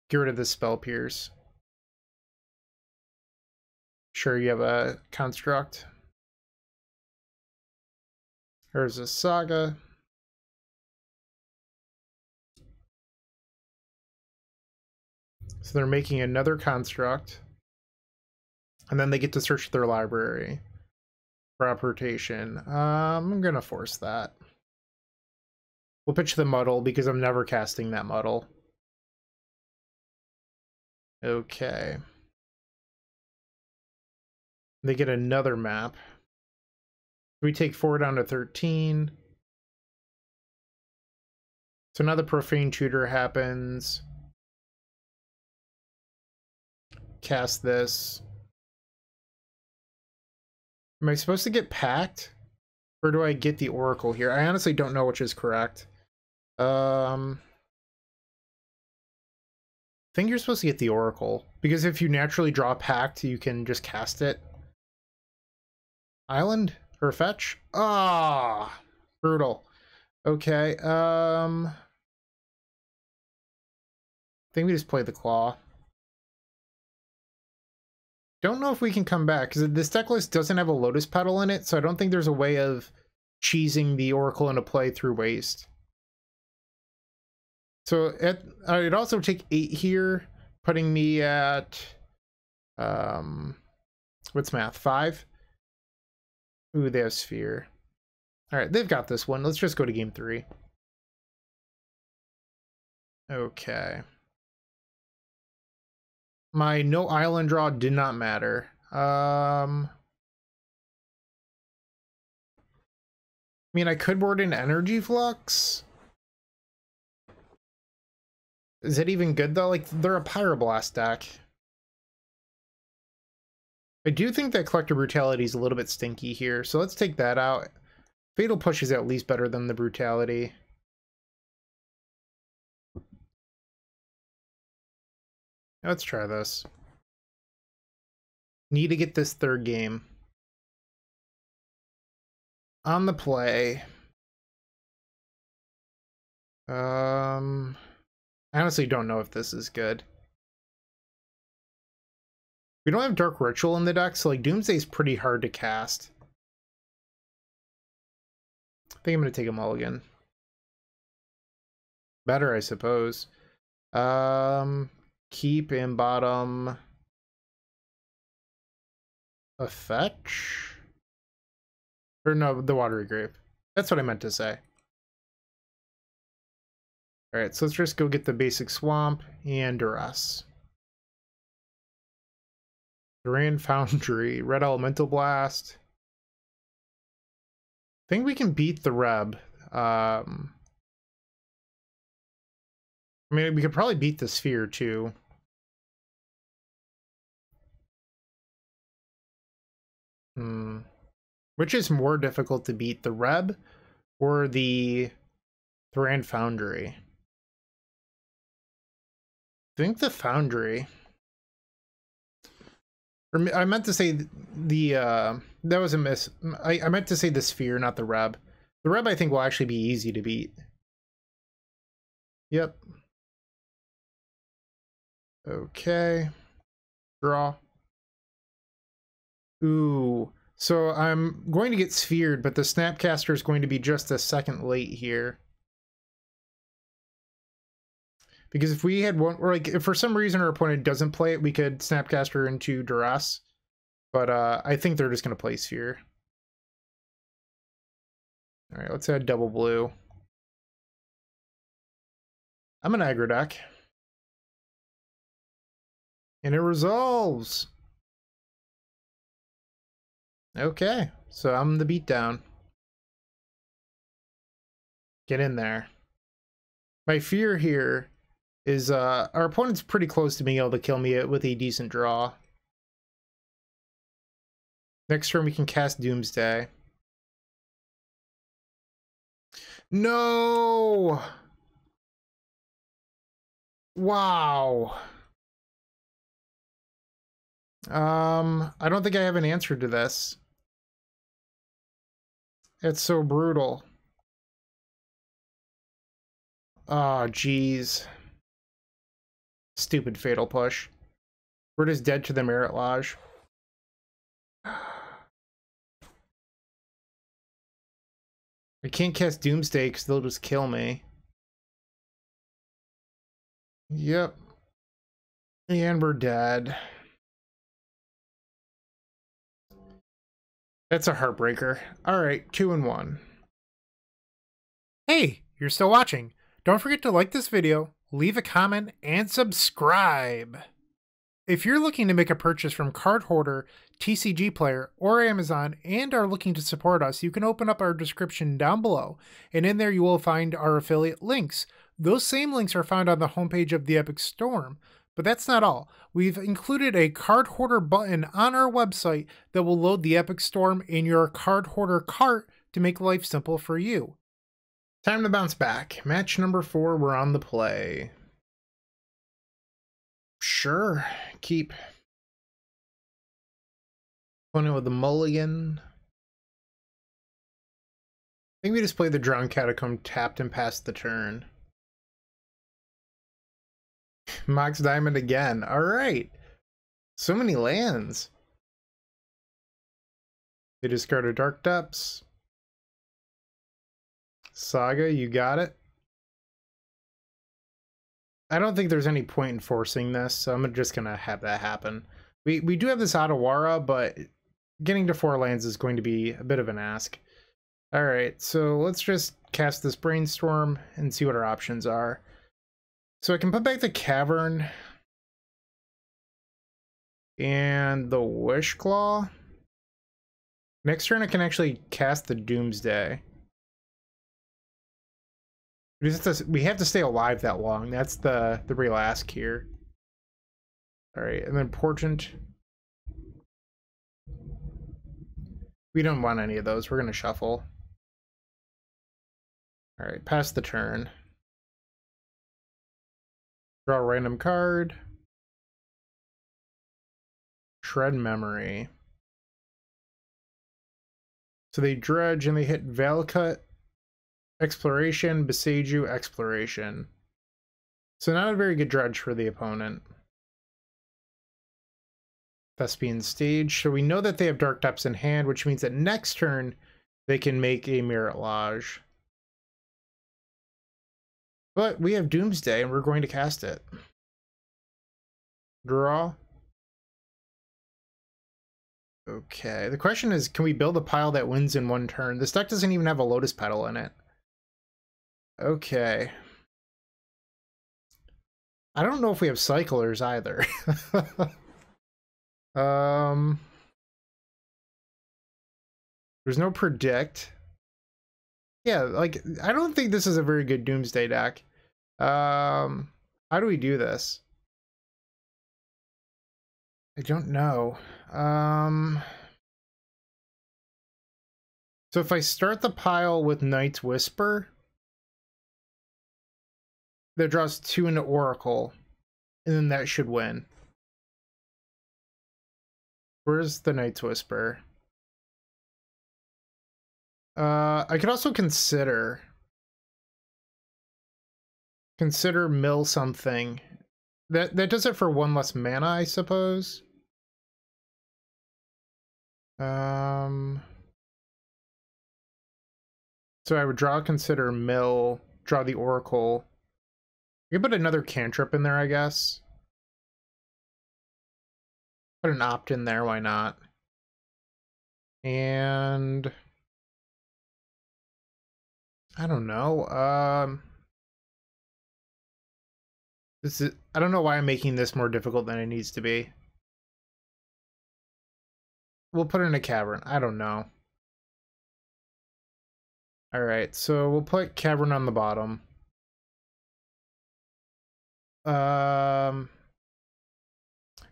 Get rid of this Spell Pierce. Sure, you have a Construct. There's a Saga. So they're making another Construct. And then they get to search their library for Uprootation. Um, I'm going to force that. We'll pitch the Muddle because I'm never casting that Muddle. Okay. They get another map. We take four down to thirteen. So now the Profane Tutor happens. Cast this. Am I supposed to get Pact? Or do I get the Oracle here? I honestly don't know which is correct. Um, I think you're supposed to get the Oracle. Because if you naturally draw Pact, you can just cast it. Island? Or fetch? Ah! Brutal. Okay, um... I think we just play the Claw. Don't know if we can come back, because this decklist doesn't have a Lotus Petal in it, so I don't think there's a way of cheesing the Oracle into play through Waste. So it, I'd also take eight here, putting me at, um, what's math, five? Ooh, they have Sphere. All right, they've got this one. Let's just go to game three. Okay. My no island draw did not matter. Um, I mean, I could board in Energy Flux. Is it even good, though? Like, they're a Pyroblast deck. I do think that Collector Brutality is a little bit stinky here, so let's take that out. Fatal Push is at least better than the Brutality. Let's try this. Need to get this third game. On the play. Um, I honestly don't know if this is good. We don't have Dark Ritual in the deck, so like Doomsday is pretty hard to cast. I think I'm going to take a mulligan. Better, I suppose. Um... Keep in bottom a fetch, or no, the Watery Grave. That's what I meant to say. All right, so let's just go get the basic swamp and duress. Grand Foundry, Red Elemental Blast. I think we can beat the Reb. Um, I mean, we could probably beat the Sphere too. Hmm. Which is more difficult to beat, the Reb or the Grand Foundry? I think the Foundry. Or I meant to say the, uh, that was a miss. I, I meant to say the Sphere, not the Reb. The Reb, I think, will actually be easy to beat. Yep. Okay. Draw. Ooh. So I'm going to get sphered, but the Snapcaster is going to be just a second late here. Because if we had one, or like if for some reason our opponent doesn't play it, we could Snapcaster into Duress. But uh, I think they're just going to play Sphere. All right, let's add double blue. I'm an aggro deck. And it resolves. Okay, so I'm the beatdown. Get in there. My fear here is uh, our opponent's pretty close to being able to kill me with a decent draw. Next turn we can cast Doomsday. No! Wow. Um, I don't think I have an answer to this. It's so brutal. Oh, geez. Stupid Fatal Push. We're just dead to the Merit Lodge. I can't cast Doomsday because they'll just kill me. Yep. And we're dead. That's a heartbreaker. All right, two and one. Hey, you're still watching. Don't forget to like this video, leave a comment, and subscribe. If you're looking to make a purchase from Card Hoarder, T C G Player, or Amazon and are looking to support us, you can open up our description down below, and in there you will find our affiliate links. Those same links are found on the homepage of The Epic Storm. But that's not all. We've included a Card Hoarder button on our website that will load The Epic Storm in your Card Hoarder cart to make life simple for you. Time to bounce back. Match number four, we're on the play. Sure, keep. Going in with the mulligan. I think we just played the Drowned Catacomb tapped and passed the turn. Mox Diamond again. All right. So many lands. They discarded Dark Depths. Saga, you got it. I don't think there's any point in forcing this, so I'm just going to have that happen. We, we do have this Odawara, but getting to four lands is going to be a bit of an ask. All right, so let's just cast this Brainstorm and see what our options are. So I can put back the Cavern and the Wish Claw. Next turn I can actually cast the Doomsday. We have to, we have to stay alive that long. That's the, the real ask here. Alright, and then Portent. We don't want any of those. We're going to shuffle. Alright, pass the turn. Draw a random card. Shred Memory. So they dredge and they hit Valakut, Exploration, Beseju, Exploration. So not a very good dredge for the opponent. Thespian Stage. So we know that they have Dark Depths in hand, which means that next turn they can make a Merit Lodge. But we have Doomsday, and we're going to cast it. Draw. Okay, the question is, can we build a pile that wins in one turn? This deck doesn't even have a Lotus Petal in it. Okay. I don't know if we have Cyclers either. um, There's no Predict. Yeah, like, I don't think this is a very good Doomsday deck. Um, how do we do this? I don't know. Um, so if I start the pile with Knight's Whisper, that draws two into Oracle, and then that should win. Where's the Knight's Whisper? Uh, I could also consider consider mill something That, that does it for one less mana, I suppose. Um, so I would draw, consider, mill, draw the Oracle. You could put another cantrip in there, I guess. Put an opt in there, why not? And I don't know. Um, this is, I don't know why I'm making this more difficult than it needs to be. We'll put it in a cavern. I don't know. All right, so we'll put cavern on the bottom. Um,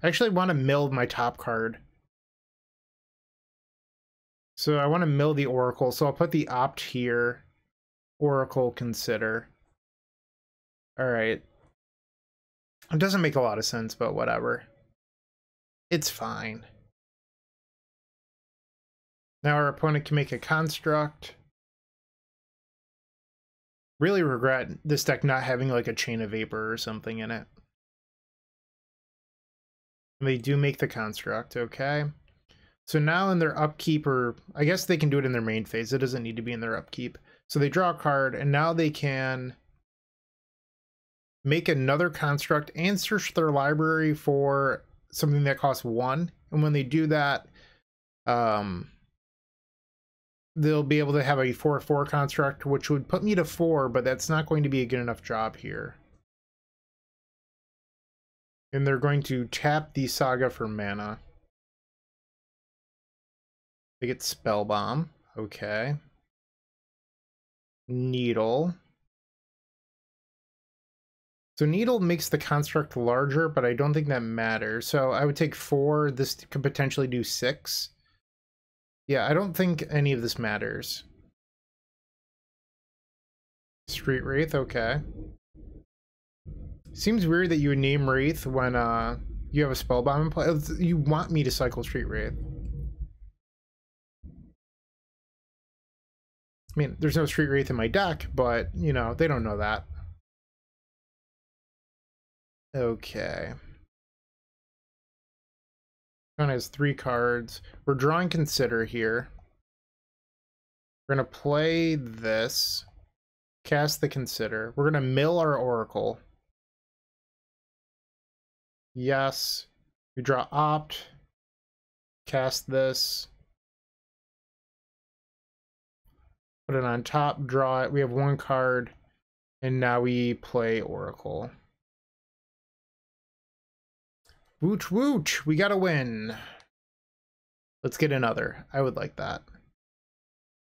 I actually want to mill my top card. So I want to mill the Oracle, so I'll put the opt here. Oracle, consider. All right. It doesn't make a lot of sense, but whatever. It's fine. Now our opponent can make a construct. Really regret this deck not having like a Chain of Vapor or something in it. And they do make the construct, okay. So now in their upkeep, or I guess they can do it in their main phase. It doesn't need to be in their upkeep. So they draw a card, and now they can make another construct and search their library for something that costs one. And when they do that, um, they'll be able to have a four four construct, which would put me to four, but that's not going to be a good enough job here. And they're going to tap the Saga for mana. They get Spell Bomb, okay. Needle. So Needle makes the construct larger, but I don't think that matters. So I would take four. This could potentially do six. Yeah, I don't think any of this matters. Street Wraith, okay. Seems weird that you would name Wraith when uh, you have a Spell Bomb in play. You want me to cycle Street Wraith. I mean, there's no Street Wraith in my deck, but, you know, they don't know that. Okay. One has three cards. We're drawing Consider here. We're going to play this. Cast the Consider. We're going to mill our Oracle. Yes. We draw Opt. Cast this. Put it on top, draw it. We have one card, and now we play Oracle. Woot woot, we gotta win. Let's get another. I would like that.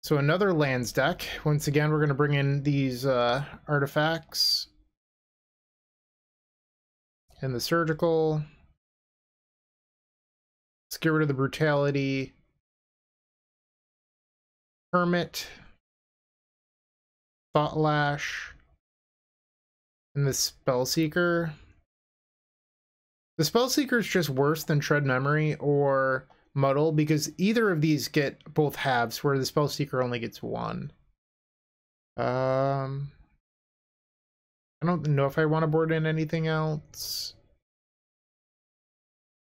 So another lands deck. Once again, we're gonna bring in these uh, artifacts. And the Surgical. Let's get rid of the Brutality. Hermit. Thought Lash, and the Spellseeker. The Spellseeker is just worse than Shred Memory or Muddle, because either of these get both halves, where the Spellseeker only gets one. Um, I don't know if I want to board in anything else.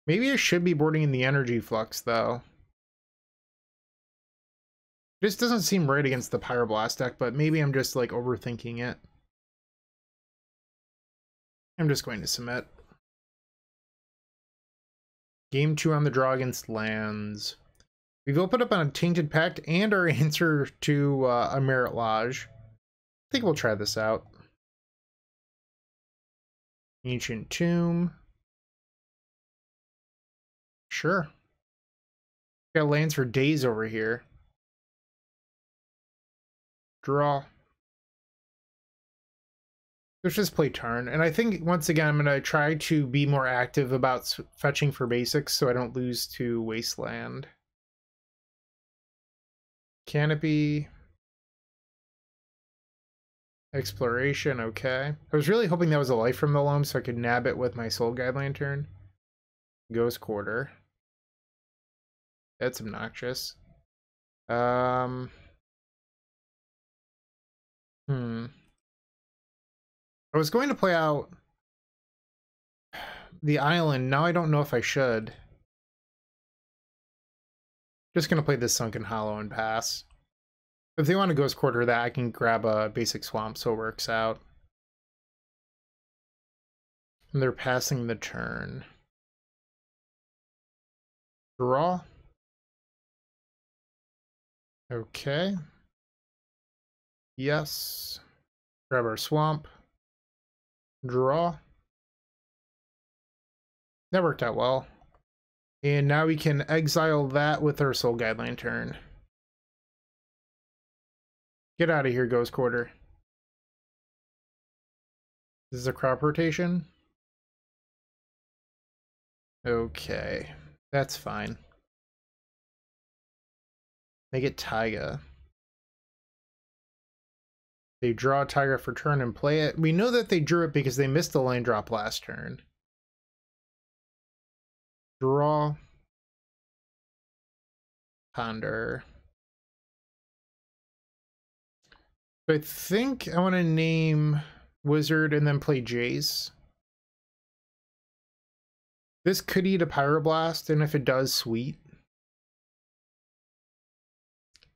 Maybe I should be boarding in the Energy Flux, though. This doesn't seem right against the Pyroblast deck, but maybe I'm just like overthinking it. I'm just going to submit. Game two on the draw against lands. We've opened up on a Tainted Pact and our answer to uh, a Merit Lodge. I think we'll try this out. Ancient Tomb. Sure. Got lands for Daze over here. Draw. Let's just play turn. And I think, once again, I'm going to try to be more active about fetching for basics so I don't lose to Wasteland. Canopy. Exploration, okay. I was really hoping that was a Life from the Loam so I could nab it with my Soul Guide Lantern. Ghost Quarter. That's obnoxious. Um... Hmm. I was going to play out the island. Now I don't know if I should. Just going to play this Sunken Hollow and pass. If they want to Ghost Quarter that, I can grab a basic swamp, so it works out. And they're passing the turn. Draw. Okay. Yes. Grab our swamp. Draw. That worked out well. And now we can exile that with our Soul Guide Lantern. Get out of here, Ghost Quarter. This is a crop rotation. Okay, that's fine. They get Taiga. They draw Taiga for turn and play it. We know that they drew it because they missed the land drop last turn. Draw. Ponder. So I think I want to name Wizard and then play Jace. This could eat a Pyroblast, and if it does, sweet.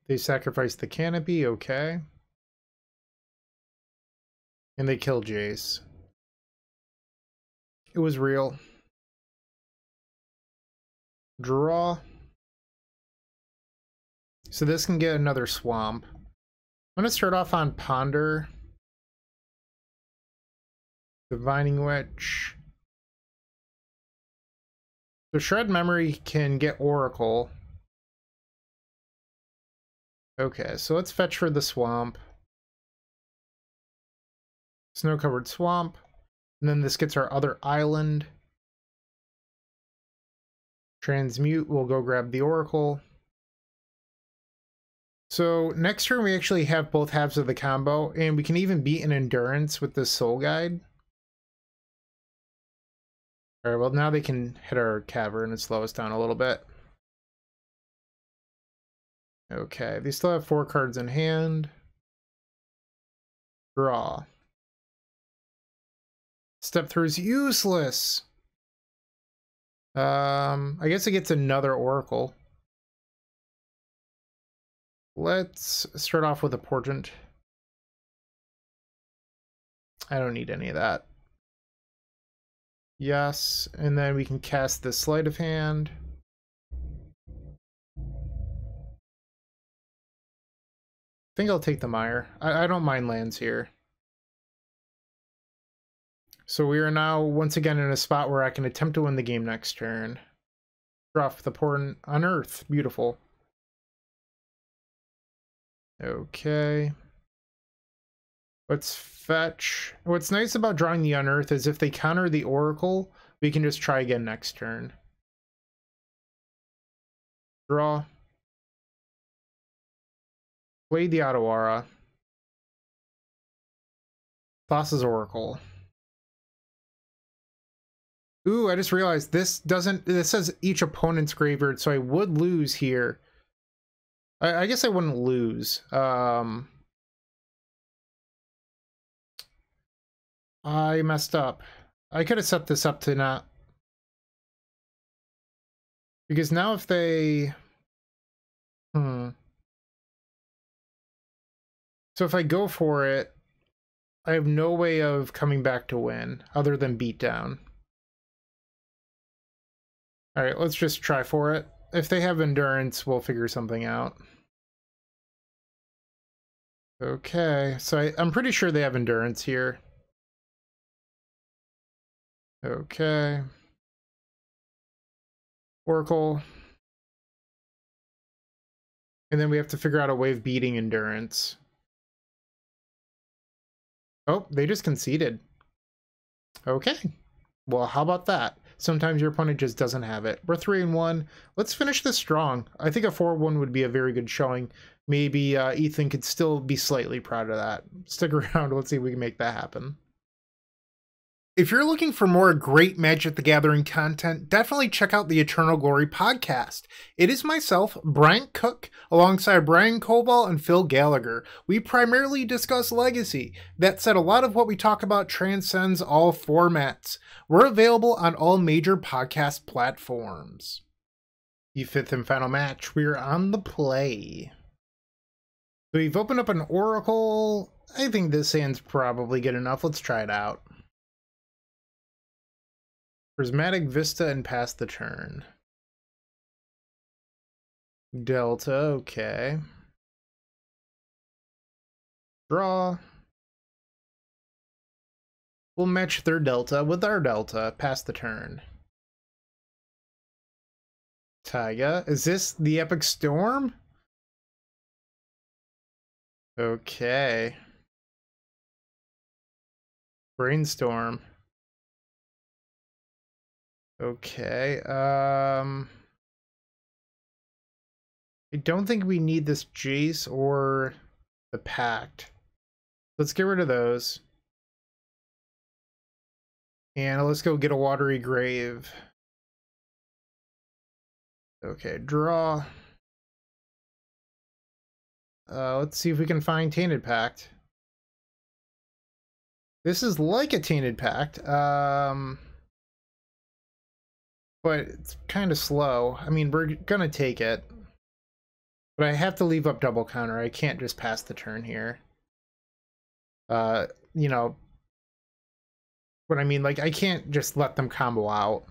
They sacrifice the Canopy, okay. And they kill Jace. It was real. Draw. So this can get another swamp. I'm going to start off on Ponder. Divining Witch. So Shred Memory can get Oracle. Okay, so let's fetch for the swamp. Snow-covered swamp. And then this gets our other island. Transmute, we'll go grab the Oracle. So next turn we actually have both halves of the combo, and we can even beat an Endurance with this Soul Guide. Alright, well now they can hit our Cavern and slow us down a little bit. Okay, they still have four cards in hand. Draw. Step Through is useless! Um, I guess it gets another Oracle. Let's start off with a Portent. I don't need any of that. Yes, and then we can cast the Sleight of Hand. I think I'll take the Mire. I, I don't mind lands here. So we are now once again in a spot where I can attempt to win the game next turn. Draw for the Portent. Unearth. Beautiful. Okay. Let's fetch. What's nice about drawing the Unearth is if they counter the Oracle, we can just try again next turn. Draw. Play the Otawara. Thassa's Oracle. Ooh, I just realized this doesn't, this says each opponent's graveyard, so I would lose here. I, I guess I wouldn't lose. Um, I messed up. I could have set this up to not. Because now if they... Hmm. So if I go for it, I have no way of coming back to win, other than beatdown. Alright, let's just try for it. If they have Endurance, we'll figure something out. Okay, so I, I'm pretty sure they have Endurance here. Okay. Oracle. And then we have to figure out a way of beating Endurance. Oh, they just conceded. Okay. Well, how about that? Sometimes your opponent just doesn't have it. We're three and one. Let's finish this strong. I think a four one would be a very good showing. Maybe uh, Ethan could still be slightly proud of that. Stick around. Let's see if we can make that happen. If you're looking for more great Magic the Gathering content, definitely check out the Eternal Glory podcast. It is myself, Bryant Cook, alongside Brian Koval and Phil Gallagher. We primarily discuss Legacy. That said, a lot of what we talk about transcends all formats. We're available on all major podcast platforms. The fifth and final match, we are on the play. So we've opened up an Oracle. I think this hand's probably good enough. Let's try it out. Prismatic Vista and pass the turn. Delta, okay. Draw. We'll match their Delta with our Delta. Pass the turn. Taiga. Is this the Epic Storm? Okay. Brainstorm. Okay, um... I don't think we need this Jace or the Pact. Let's get rid of those. And let's go get a Watery Grave. Okay, draw. Uh, let's see if we can find Tainted Pact. This is like a Tainted Pact. Um... But it's kind of slow. I mean, we're going to take it. But I have to leave up double counter. I can't just pass the turn here. Uh, you know, what I mean, like, I can't just let them combo out.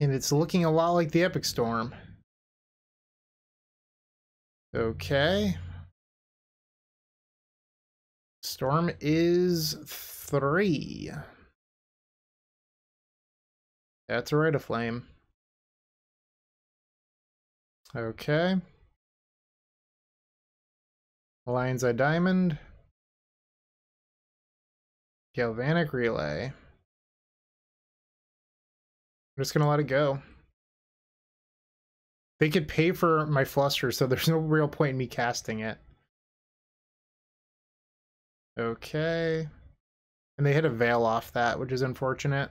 And it's looking a lot like the Epic Storm. Okay. Storm is three. That's right, a flame. Okay. Lion's Eye Diamond. Galvanic Relay. I'm just going to let it go. They could pay for my Fluster, so there's no real point in me casting it. Okay. And they hit a Veil off that, which is unfortunate.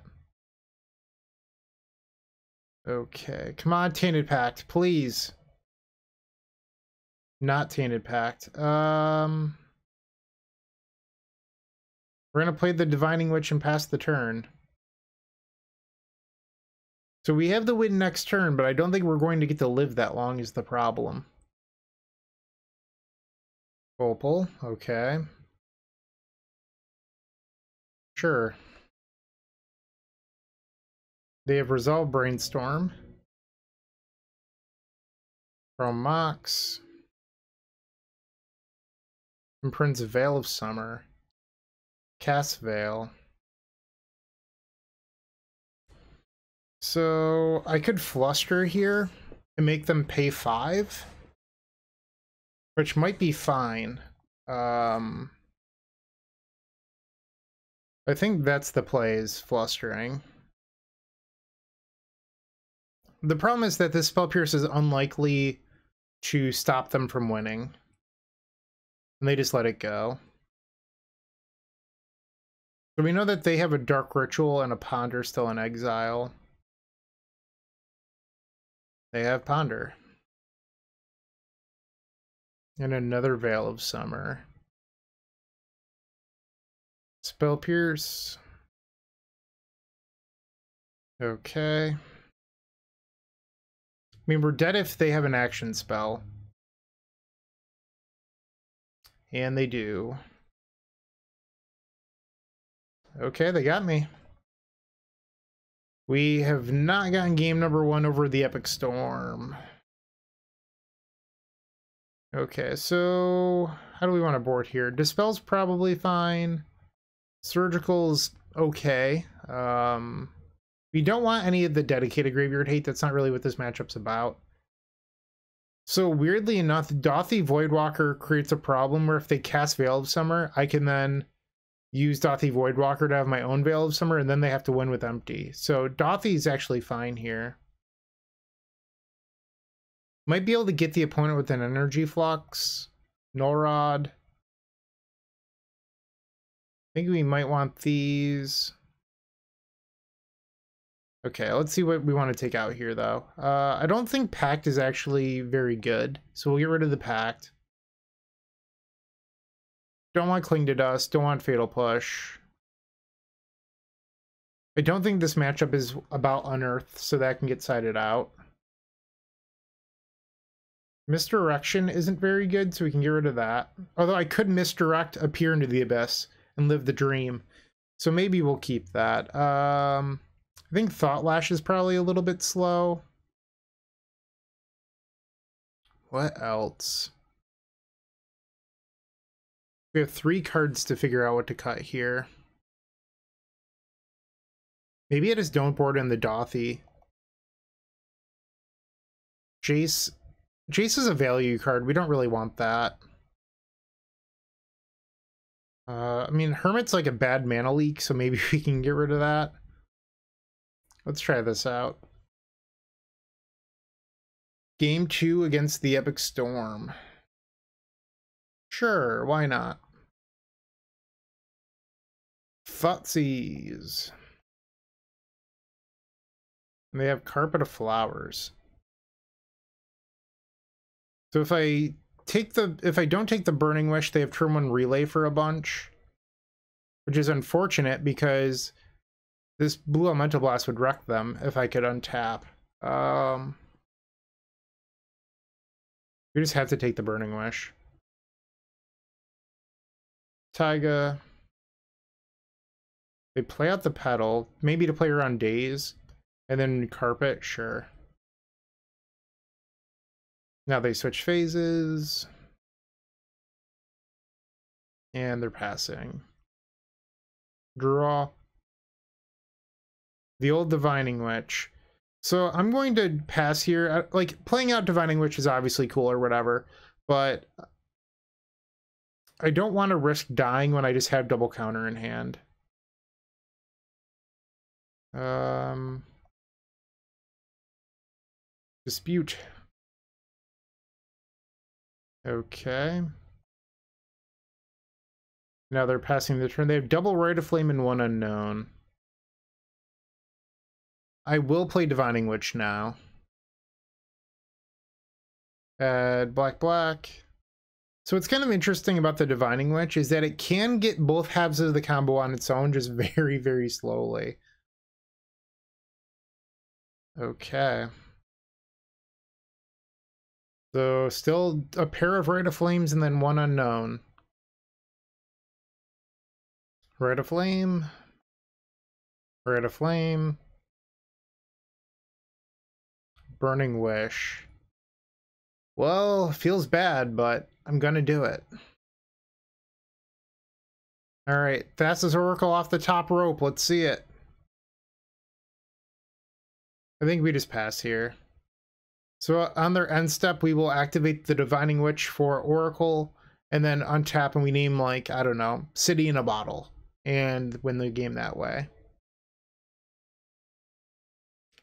Okay, come on, Tainted Pact, please. Not Tainted Pact. Um, we're going to play the Divining Witch and pass the turn. So we have the win next turn, but I don't think we're going to get to live that long is the problem. Opal, okay. Sure. They have resolved Brainstorm. From Mox. And Prince Veil of Summer. Cast Veil. So I could Fluster here and make them pay five. Which might be fine. Um, I think that's the play, is Flustering. The problem is that this Spell Pierce is unlikely to stop them from winning. And they just let it go. So we know that they have a Dark Ritual and a Ponder still in exile. They have Ponder. And another Veil of Summer. Spell Pierce. Okay. I mean, we're dead if they have an action spell. And they do. Okay, they got me. We have not gotten game number one over the Epic Storm. Okay, so how do we want to board here? Dispel's probably fine. Surgical's okay. Um... We don't want any of the dedicated graveyard hate. That's not really what this matchup's about. So weirdly enough, Dauthi Voidwalker creates a problem where if they cast Veil of Summer, I can then use Dauthi Voidwalker to have my own Veil of Summer, and then they have to win with empty. So Dauthi's actually fine here. Might be able to get the opponent with an Energy Flux, Null Rod. think we might want these. Okay, let's see what we want to take out here, though. Uh, I don't think Pact is actually very good, so we'll get rid of the Pact. Don't want Cling to Dust, don't want Fatal Push. I don't think this matchup is about Unearth, so that can get sided out. Misdirection isn't very good, so we can get rid of that. Although I could misdirect, appear into the Abyss, and live the dream. So maybe we'll keep that. Um... I think Thought Lash is probably a little bit slow. What else? We have three cards to figure out what to cut here. Maybe I just don't board in the Dauthi. Jace. Jace is a value card. We don't really want that. Uh, I mean, Hermit's like a bad mana leak, so maybe we can get rid of that. Let's try this out. Game two against the Epic Storm. Sure, why not? Thoughtseize. And they have Carpet of Flowers. So if I take the if I don't take the Burning Wish, they have turn one relay for a bunch. Which is unfortunate because this Blue Elemental Blast would wreck them if I could untap. Um, we just have to take the Burning Wish. Taiga. They play out the Petal, maybe to play around Daze, and then Carpet, sure. Now they switch phases. And they're passing. Draw. The old Divining Witch. So I'm going to pass here. Like, playing out Divining Witch is obviously cool or whatever, but I don't want to risk dying when I just have double counter in hand. Um, dispute. Okay. Now they're passing the turn. They have double Rite of Flame and one unknown. I will play Divining Witch now. Add black, black. So what's kind of interesting about the Divining Witch is that it can get both halves of the combo on its own, just very, very slowly. Okay. So still a pair of Rite of Flames and then one unknown. Rite of Flame. Rite of Flame. Burning Wish. Well, feels bad, but I'm gonna do it. All right, Thassa's Oracle off the top rope. Let's see it. I think we just pass here. So on their end step, we will activate the Divining Witch for Oracle, and then untap, and we name, like, I don't know, City in a Bottle, and win the game that way.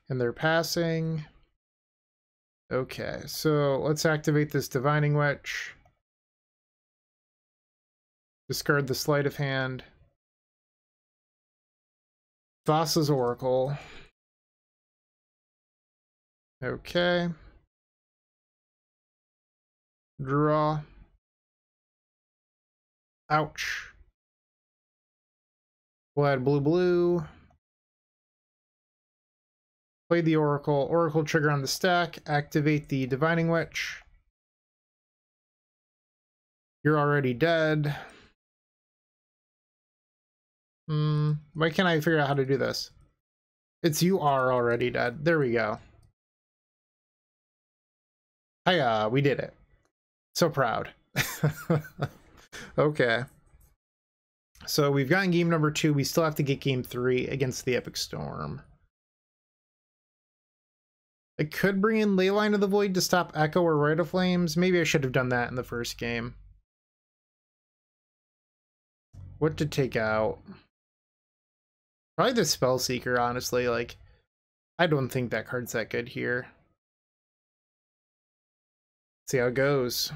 And they're passing. Okay, so let's activate this Divining Witch. Discard the Sleight of Hand. Thassa's Oracle. Okay. Draw. Ouch. We'll add blue blue. Play the Oracle. Oracle trigger on the stack. Activate the Divining Witch. You're already dead. Hmm. Why can't I figure out how to do this? It's you are already dead. There we go. Hiya, we did it. So proud. Okay. So we've gotten game number two. We still have to get game three against the Epic Storm. I could bring in Leyline of the Void to stop Echo or Rite of Flames. Maybe I should have done that in the first game. What to take out? Probably the Spellseeker, honestly. Like, I don't think that card's that good here. See how it goes.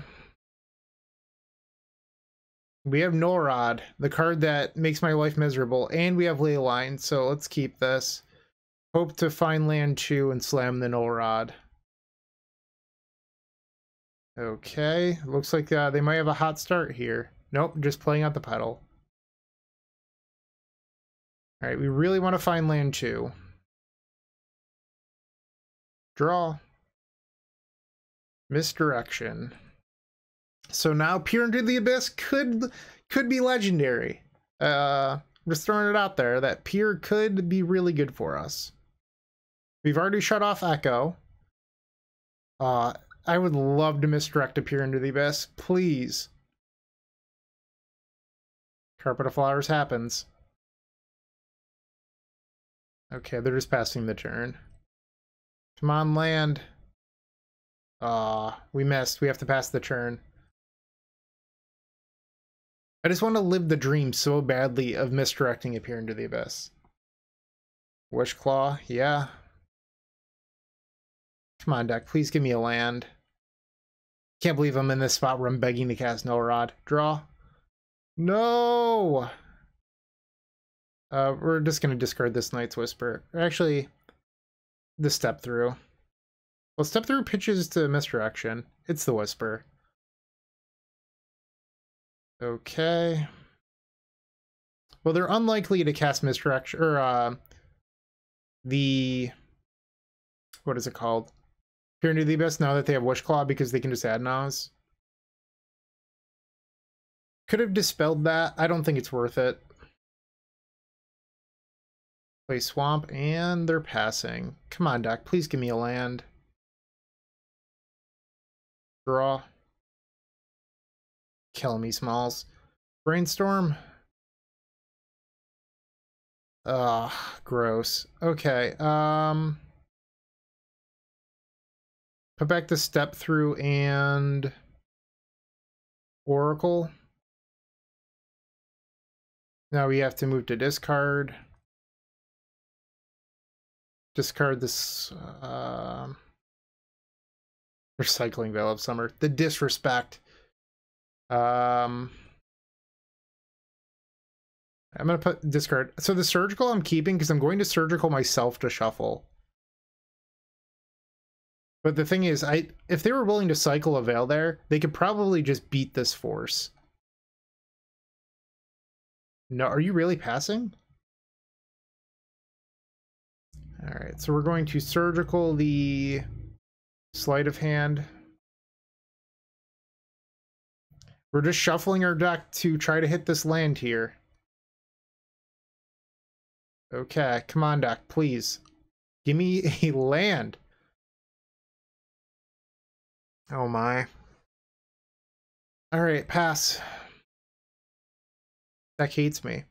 We have Norod, the card that makes my life miserable, and we have Leyline, so let's keep this. Hope to find land chew and slam the Norod. Okay, looks like uh, they might have a hot start here. Nope, just playing out the pedal. Alright, we really want to find land chew. Draw. Misdirection. So now Peer into the Abyss could could be legendary. Uh, just throwing it out there that Peer could be really good for us. We've already shut off Echo. Uh, I would love to misdirect a Peer into the Abyss, please. Carpet of Flowers happens. Okay, they're just passing the turn. Come on, land. Ah, uh, we missed. We have to pass the turn. I just want to live the dream so badly of misdirecting a Peer into the Abyss. Wishclaw, yeah. Come on, deck, please give me a land. Can't believe I'm in this spot where I'm begging to cast Norod. Draw. No! Uh, we're just going to discard this Knight's Whisper. Actually, the Step Through. Well, Step Through pitches to Misdirection. It's the Whisper. Okay. Well, they're unlikely to cast Misdirection, or uh, the, what is it called? Peer into the Abyss now that they have Wishclaw because they can just add nows. Could have dispelled that. I don't think it's worth it. Play Swamp, and they're passing. Come on, Doc, please give me a land. Draw. Kill me, Smalls. Brainstorm. Ugh, gross. Okay, um... put back the Step Through and Oracle. Now we have to move to discard. Discard this... Uh, recycling Veil of Summer. The Disrespect. Um, I'm going to put discard. So the Surgical I'm keeping because I'm going to Surgical myself to shuffle. But the thing is, I if they were willing to cycle a Veil there, they could probably just beat this Force. No, are you really passing? Alright, so we're going to Surgical the Sleight of Hand. We're just shuffling our deck to try to hit this land here. Okay, come on, deck, please. Give me a land. Oh my. Alright, pass. Deck hates me.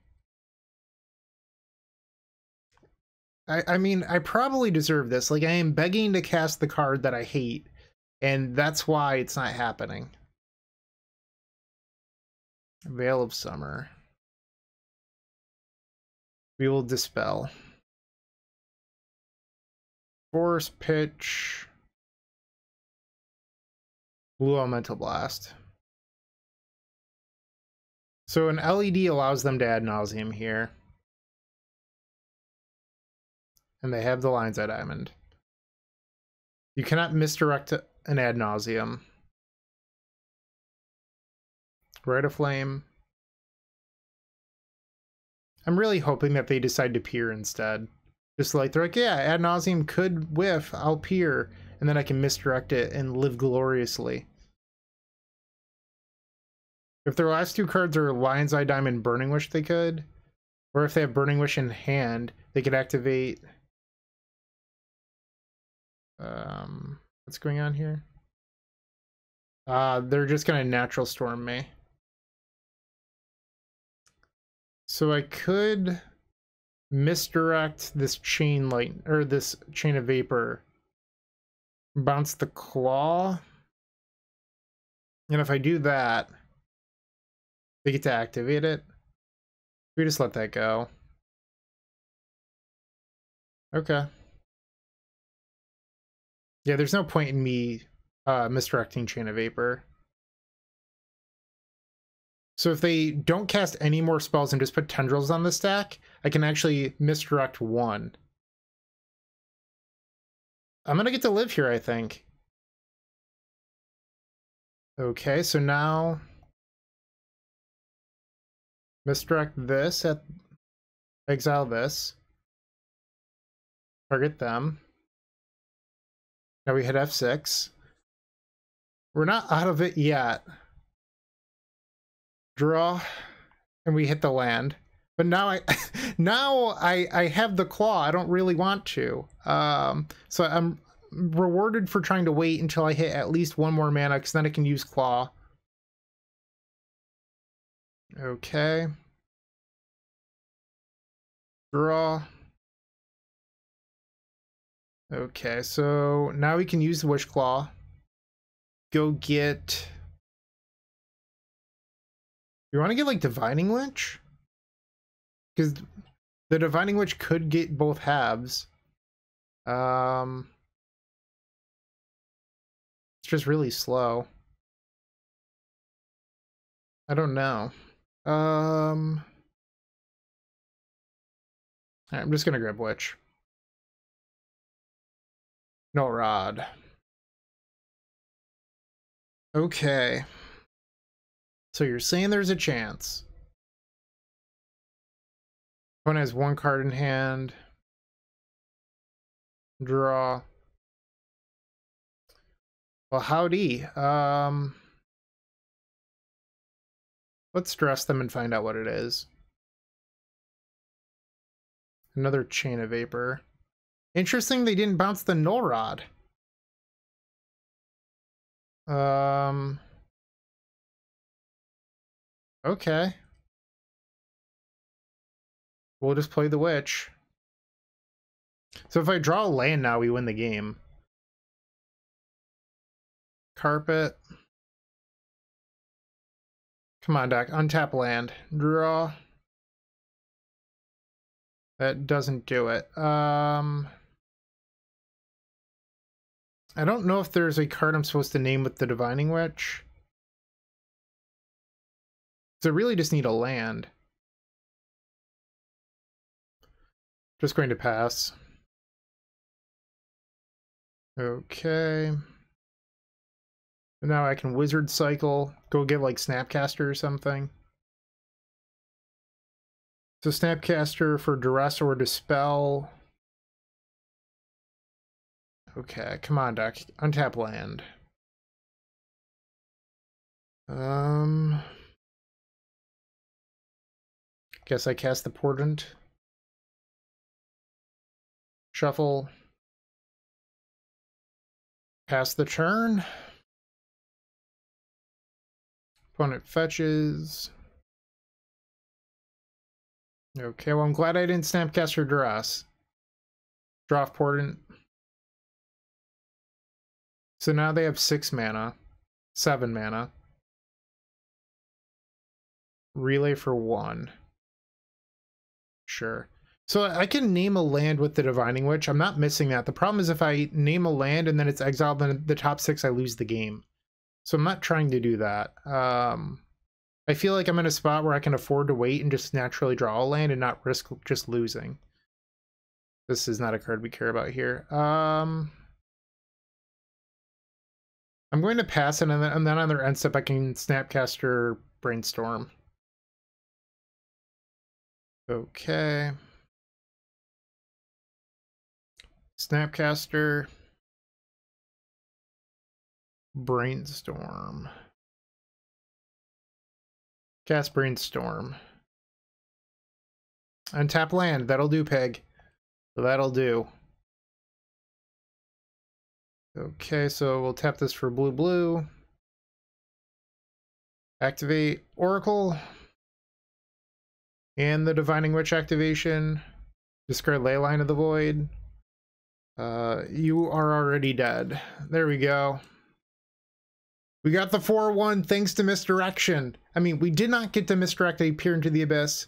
I, I mean, I probably deserve this. Like, I am begging to cast the card that I hate, and that's why it's not happening. Veil of Summer. We will dispel. Force, pitch. Blue Elemental Blast. So an L E D allows them to add nauseam here. And they have the Lion's Eye Diamond. You cannot misdirect an ad nauseum. Rite of Flame. I'm really hoping that they decide to Peer instead. Just like, they're like, yeah, ad nauseum could whiff, I'll Peer, and then I can misdirect it and live gloriously. If their last two cards are Lion's Eye Diamond, Burning Wish, they could. Or if they have Burning Wish in hand, they could activate... Um, what's going on here? Uh, they're just going to Natural Storm me. So I could misdirect this chain light or this chain of vapor, bounce the claw, and if I do that, they get to activate it. We just let that go. Okay. Yeah, there's no point in me uh, misdirecting Chain of Vapor. So if they don't cast any more spells and just put tendrils on the stack, I can actually misdirect one. I'm going to get to live here, I think. Okay, so now misdirect this at exile this. Target them. Now we hit F six. We're not out of it yet. Draw, and we hit the land. But now I now I I have the claw. I don't really want to. Um, so I'm rewarded for trying to wait until I hit at least one more mana, because then I can use claw. Okay. Draw. Okay, so now we can use the Wish Claw. Go get... You want to get, like, Divining Witch? Because the Divining Witch could get both halves. Um... It's just really slow. I don't know. Um... Alright, I'm just gonna grab Witch. No Rod. Okay. So you're saying there's a chance. Opponent has one card in hand. Draw. Well, howdy. Um, let's dress them and find out what it is. Another Chain of Vapor. Interesting they didn't bounce the Null Rod. Um... Okay. We'll just play the Witch. So if I draw a land now, we win the game. Carpet. Come on, Doc. Untap land. Draw. That doesn't do it. Um... I don't know if there's a card I'm supposed to name with the Divining Witch. So I really just need a land. Just going to pass. Okay. And now I can Wizard Cycle, go get like Snapcaster or something. So Snapcaster for Duress or Dispel. Okay, come on, Doc. Untap land. Um, guess I cast the Portent. Shuffle. Pass the turn. Opponent fetches. Okay, well, I'm glad I didn't Snapcaster Duress. Draw off Portent. So now they have six mana, seven mana. Relay for one. Sure. So I can name a land with the Divining Witch. I'm not missing that. The problem is if I name a land and then it's exiled, then the top six, I lose the game. So I'm not trying to do that. Um, I feel like I'm in a spot where I can afford to wait and just naturally draw a land and not risk just losing. This is not a card we care about here. Um... I'm going to pass it, and then, and then on their end step I can Snapcaster Brainstorm. Okay. Snapcaster. Brainstorm. Cast Brainstorm. Untap land. That'll do, Peg. That'll do. Okay, so we'll tap this for blue, blue. Activate Oracle. And the Divining Witch activation. Discard Leyline of the Void. Uh, you are already dead. There we go. We got the four one thanks to Misdirection. I mean, we did not get to misdirect a Peer into the Abyss,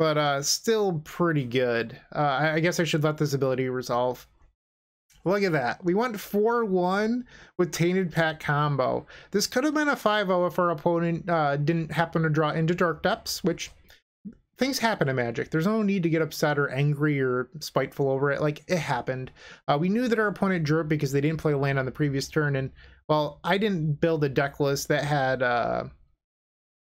but uh, still pretty good. Uh, I guess I should let this ability resolve. Look at that. We went four one with Tainted Pact combo. This could have been a five oh if our opponent uh, didn't happen to draw into Dark Depths, which things happen in Magic. There's no need to get upset or angry or spiteful over it. Like, it happened. Uh, we knew that our opponent drew it because they didn't play land on the previous turn. And, well, I didn't build a deck list that had, uh,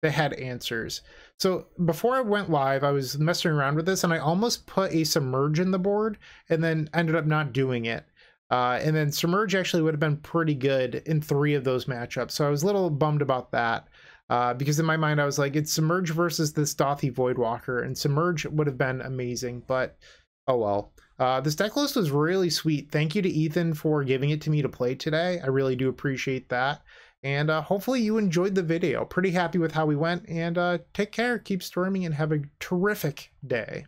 that had answers. So before I went live, I was messing around with this, and I almost put a Submerge in the board and then ended up not doing it. Uh, and then Submerge actually would have been pretty good in three of those matchups. So I was a little bummed about that uh, because in my mind I was like, it's Submerge versus this Dauthi Voidwalker, and Submerge would have been amazing, but oh well. Uh, this deck list was really sweet. Thank you to Ethan for giving it to me to play today. I really do appreciate that. And uh, hopefully you enjoyed the video. Pretty happy with how we went, and uh, take care, keep storming, and have a terrific day.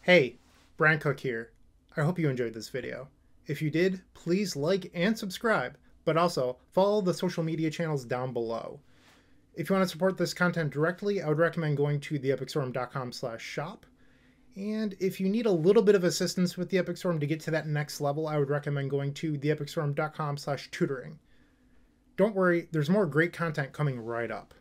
Hey, Bryant Cook here. I hope you enjoyed this video. If you did, please like and subscribe, but also follow the social media channels down below. If you want to support this content directly, I would recommend going to the epic storm dot com slash shop. And if you need a little bit of assistance with the Epic Storm to get to that next level, I would recommend going to the epic storm dot com slash tutoring. Don't worry, there's more great content coming right up.